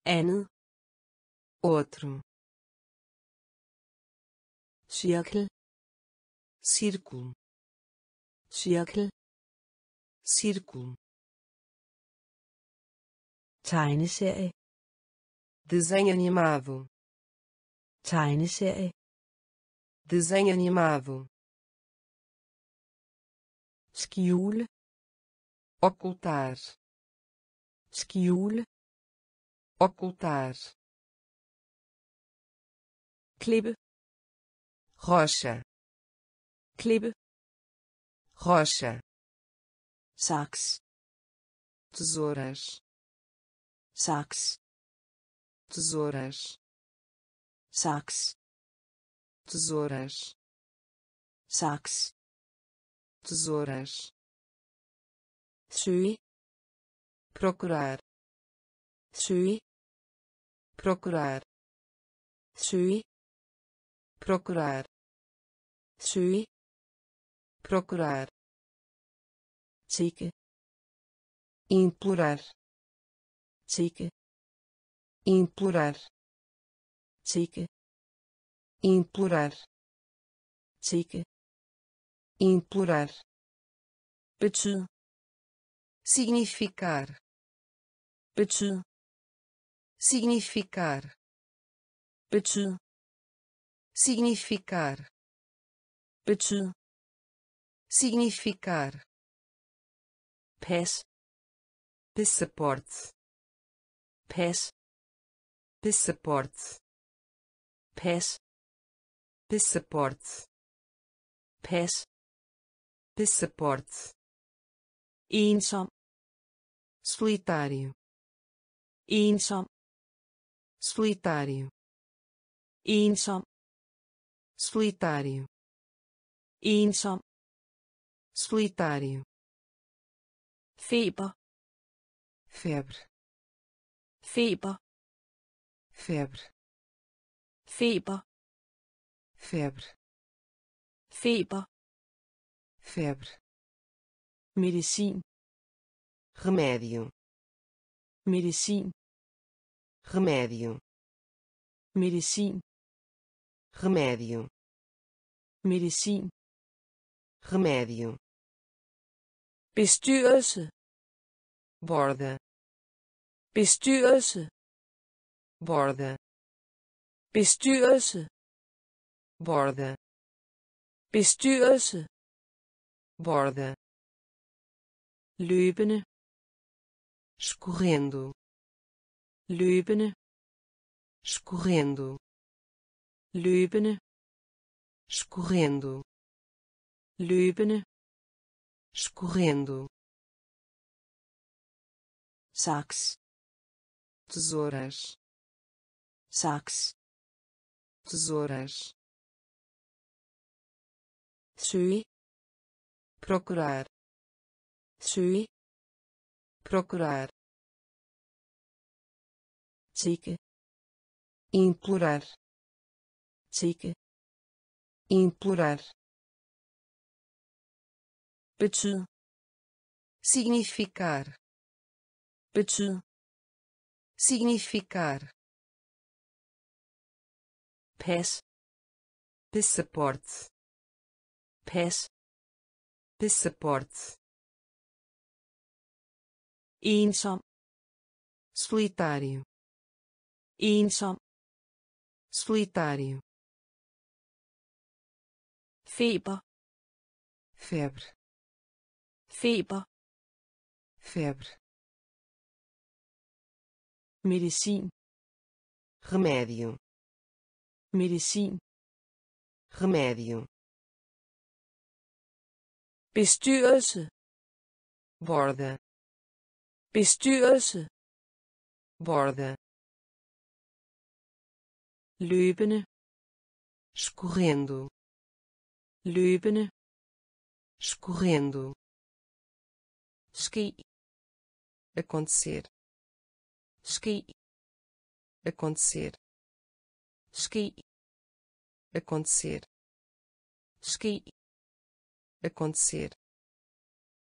andet, outro, cirkel, círculo, cirkel, círculo, tegneserie, desenho animado, tegneserie, desenho animado, skjule, ocultar, skjule, ocultar, klippe, rocha, klippe, rocha, sax, tesouras, sax, tesouras, sax, tesouras, sax, tesouras, søge, procurar, søge, procurar, søge, procurar, søge, procurar, tigge, implorar, tigge, implorar, tigge, implorar, tigge, implorar, betyd, significar, betyd, significar, betyd, significar, betyd, significar, pass, passaporte, pass, passaporte, pass, passaporte, pass, passaporte, ensom, solitário, ensom, solitário, ensom, solitário, ensom, solitário, febre, febre, febre, febre, febre, febre, febre, febre, medicin, remédio, medicin, remédio, medicin, remédio, medicin, remédio, bestyrelse, borda, bestyrelse, borda, bestyrelse, borda, bestyrelse, borda, løbende, escorrendo, løbende, escorrendo, løbende, escorrendo, løbende, escorrendo, sax, tesouras, sax, tesouras, søge, procurar, søge, procurar, tigge, implorar, tigge, implorar, betyd, significar, betyd, significar, pas, passaporte, pas, passaporte, ensom, solitário, ensom, solitário, feber, febre, feber, febre, medicin, remédio, medicin, remédio, bestyrelse, borda, bestyrelse, borda, løbende, escorrendo, løbende, escorrendo, ski, acontecer, ski, acontecer, ski, acontecer, ski, acontecer,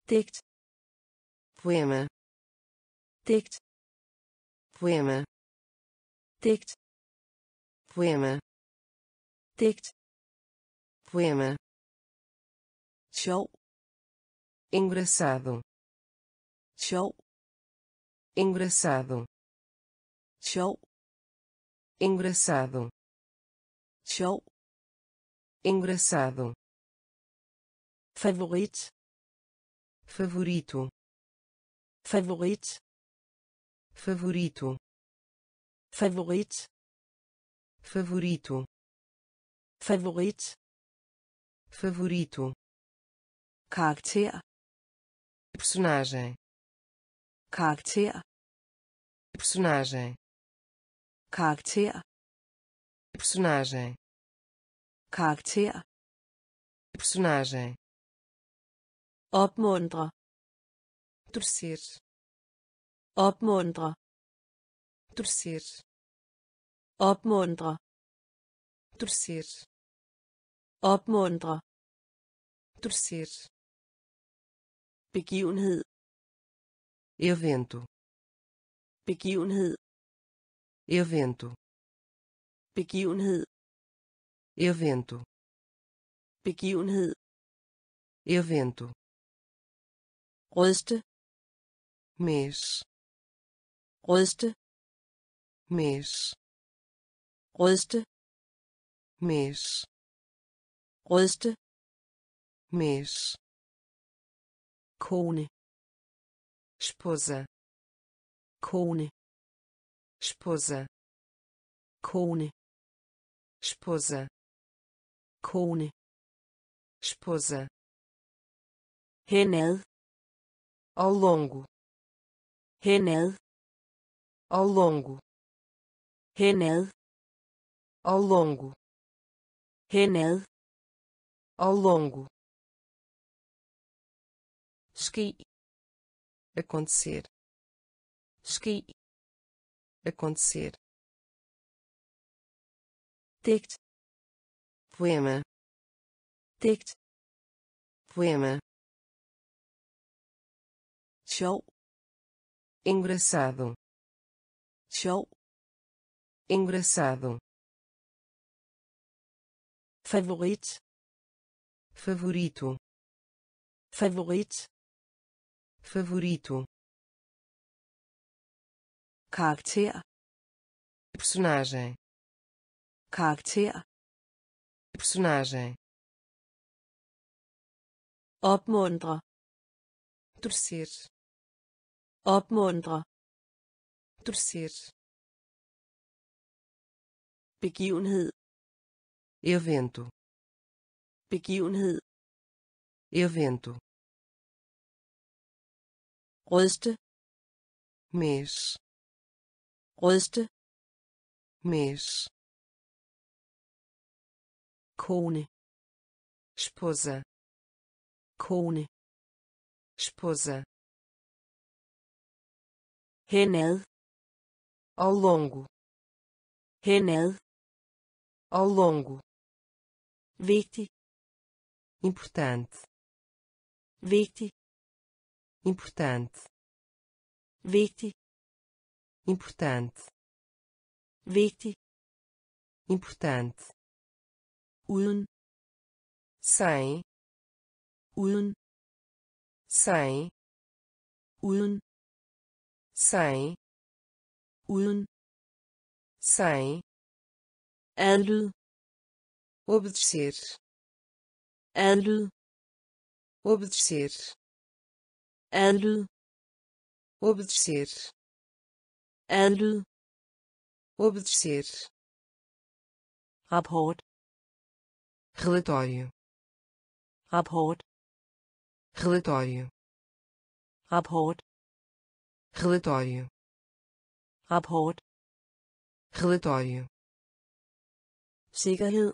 dikt, poema, dikt, poema, dikt, poema, dikt, poema, show, engraçado, show, engraçado, show, engraçado, show, engraçado, favorito, favorito, favorito, favorito, favorito, favorito, favorito, favorito, karakter, personagem, karakter, personagem, karakter, personagem, karakter, personagem, opmuntre, torcer, opmuntre, torcer, opmuntre, torcer, opmuntre, torcer, begivenhed, evento, begivenhed, evento, begivenhed, evento, begivenhed, evento, rødste, mês, rødste, mês, rødste, mês, rødste, mês, kone, esposa, kone, esposa, kone, esposa, kone, esposa, henad, ao longo, henad, ao longo, henad, ao longo, henad, ao longo, ski, acontecer, ski, acontecer, dikt, poema, dikt, poema, show, engraçado, show, engraçado, favorito, favorito, Favorit. Favorito. Karakter. Personagem. Karakter. Personagem. Opmuntre. Torcer. Opmuntre. Torcer. Begivenhed. Evento. Begivenhed. Evento. Ryste. Mês. Ryste. Mês. Kone. Esposa. Kone. Esposa. Henad. Ao longo. Henad. Ao longo. Vigtig. Importante. Vigtig. Importante. Vigtig. Importante. Vigtig. Importante. Uden. Sem. Uden. Sem. Uden. Sem. Uden. Sem. Adlyd. Obedecer. Adlyd. Obedecer. Adlyd. Obedecer. Adlyd. Obedecer. Rapport. Relatório. Rapport. Relatório. Rapport. Relatório. Rapport. Relatório. Sikkerhed.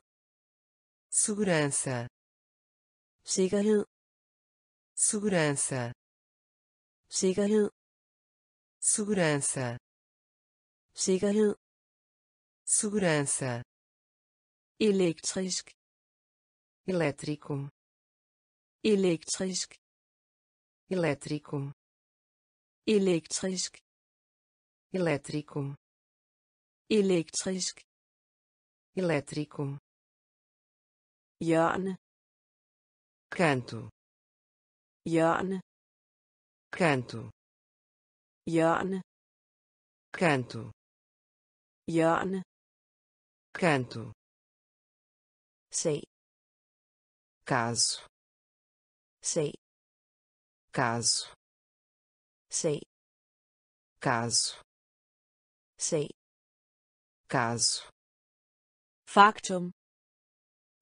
Segurança. Sikkerhed. Segurança. Sikkerhed. Segurança. Sikkerhed. Segurança. Elektrisk. Elétrico. Elektrisk. Elétrico. Elektrisk. Elétrico. Elektrisk. Elétrico. Hjørne. Canto. Hjørne. Canto. Hjørne. Canto. Hjørne. Canto. Sei. Caso. Sei. Caso. Sei. Caso. Sei. Caso. Factum.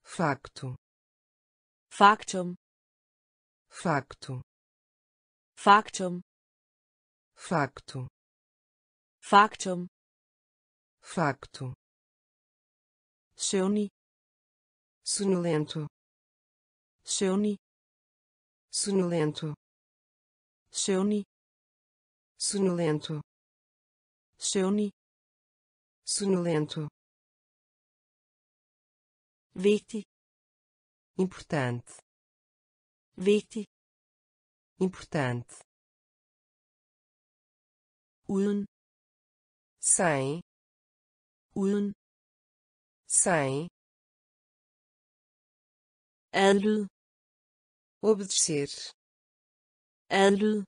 Facto. Factum. Facto. Factum. Facto. Factum. Facto. Søvnig. Sonolento. Søvnig. Sonolento. Søvnig. Sonolento. Søvnig. Sonolento. Vigtig. Importante. Vigtig. Importante. Uden. Sem. Uden. Sem. Adlyd. Obedecer. Adlyd.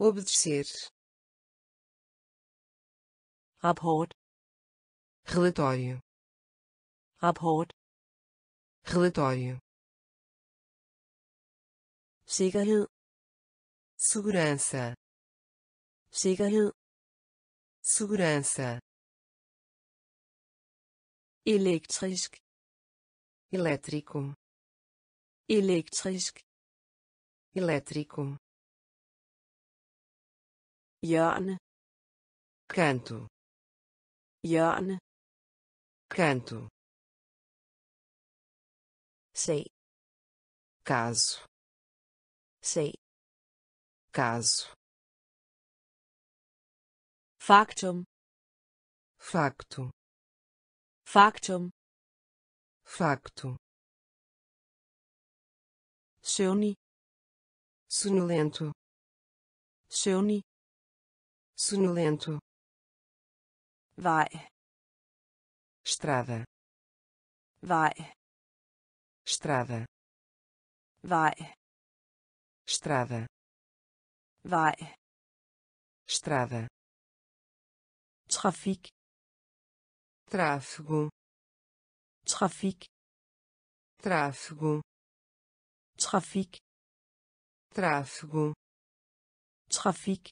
Obedecer. Rapport. Relatório. Rapport. Relatório. Sikkerhed. Segurança. Sikkerhed. Segurança. Elektrisk. Elétrico. Elektrisk. Elétrico. Hjørne. Canto. Hjørne. Canto. Sei. Caso. Sei. Caso. Factum. Facto. Factum. Facto. Søvnig. Sonolento. Søvnig. Sonolento. Vej. Estrada. Vej. Estrada. Vej. estrada, vej, estrada, trafik, tráfego, trafik, tráfego, trafik, tráfego, trafik,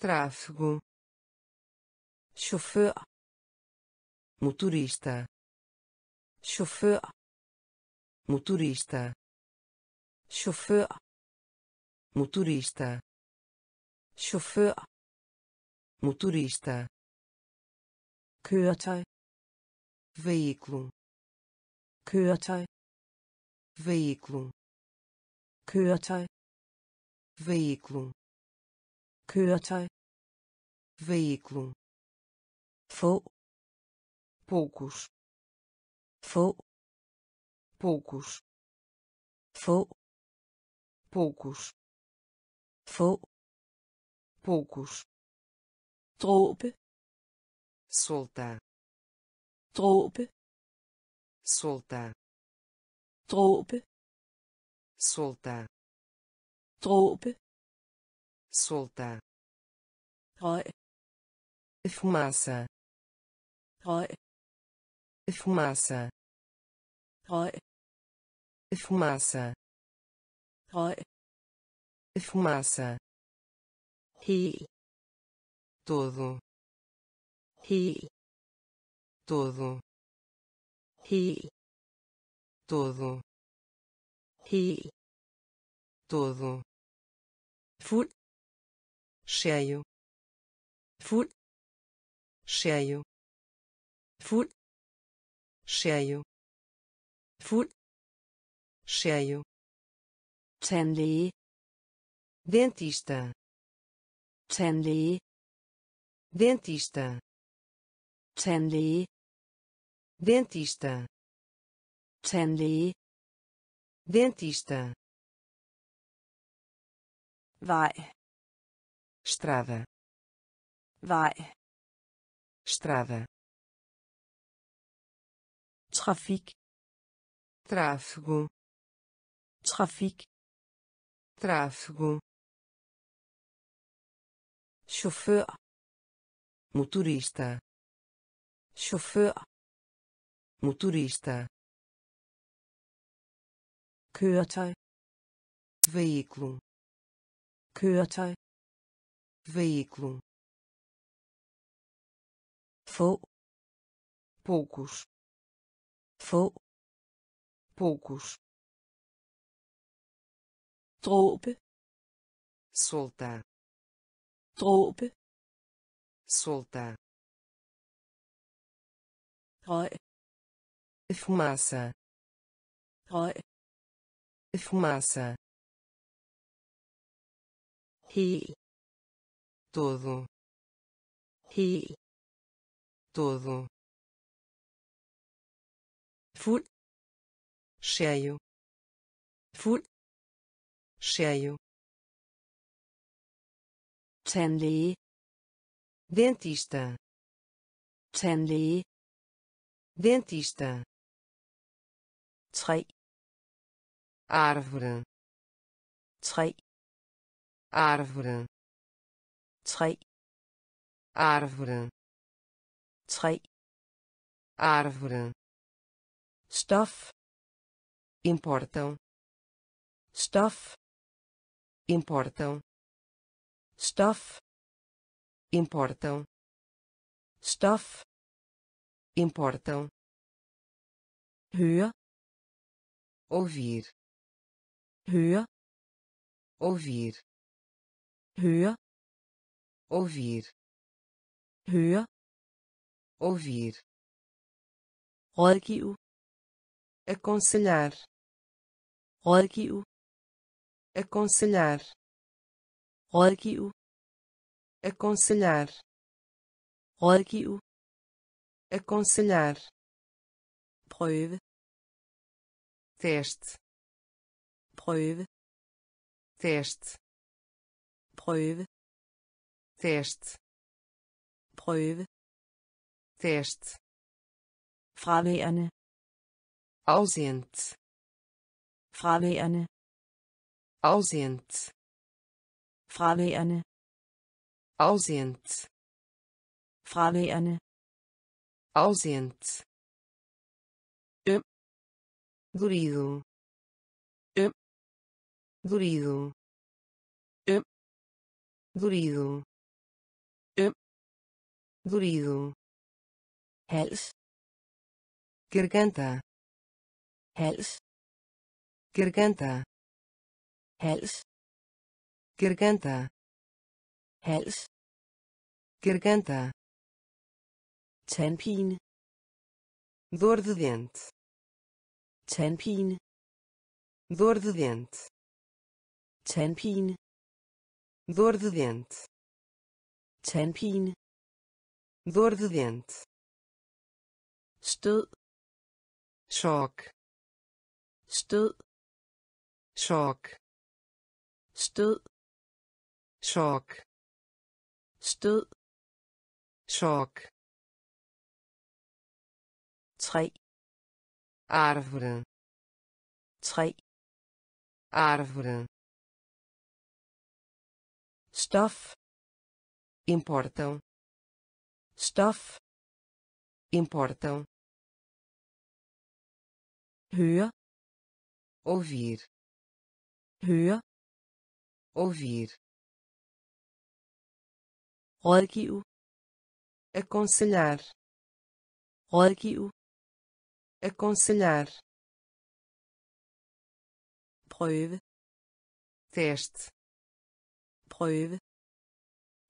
tráfego, chauffeur, motorista, chauffeur, motorista, chauffeur, motorista, chauffeur, motorista, køretøj, veículo, køretøj, veículo, køretøj, veículo, køretøj, veículo, få, poucos, få, poucos, få, poucos, få, poucos, dråbe, solta, dråbe, solta, dråbe, solta, dråbe, solta, røg, fumaça, røg, fumaça, røg, fumaça, røg, fumaça, hel, todo, hel, todo, hel, todo, hel, todo, full, cheio, full, cheio, full, cheio, full, cheio, tandlæge, dentista, tandlæge, dentista, tandlæge, dentista, tandlæge, dentista, vej, estrada, vej, estrada, trafik, tráfego, trafik, tráfego, chauffeur, motorista, chauffeur, motorista, køretøj, veículo, køretøj, veículo, få, poucos, få, poucos, dråbe, solta, dråbe, solta, røg, fumaça, røg, fumaça, hel, todo, hel, todo, full, cheio, full, cheio, tandlæge, dentista, tandlæge, dentista, træ, árvore, træ, árvore, træ, árvore, træ, árvore, stof, importam, stof, importam, stoff, importam, stoff, importam, høre, ouvir, høre, ouvir, høre, ouvir, høre, ouvir, rådgive, aconselhar, rådgive, aconselhar, rådgive, aconselhar, rådgive, aconselhar, prøve, teste, prøve, teste, prøve, teste, prøve, teste, fraværende, ausent, fraværende, ausent, fraværende, ausent, fraværende, ausent, øm, dorido, øm, dorido, øm, dorido, øm, dorido, hals, garganta, hals, garganta, hals, garganta, hals, garganta, tandpine, dor de dente, tandpine, dor de dente, tandpine, dor de dente, tandpine, dor de dente, stød, choque, stød, choque, stød, choque, stød, choque, træ, árvore, træ, árvore, stof, importam, stof, importam, høre, ouvir, høre, ouvir, rådgive, aconselhar, rådgive, aconselhar, prøve, teste, prøve,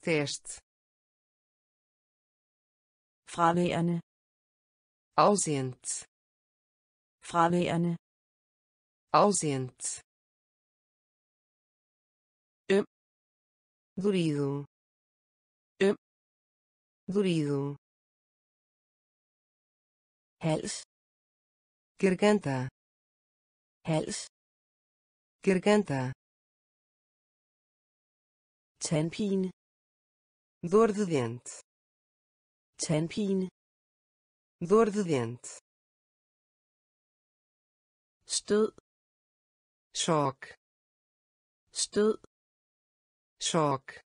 teste, fraværende, ausent, fraværende, ausent, øm, dorido, øm, dorido, hals, garganta, hals, garganta, tandpine, dor de dente, tandpine, dor de dente, stød, choque, stød, choque,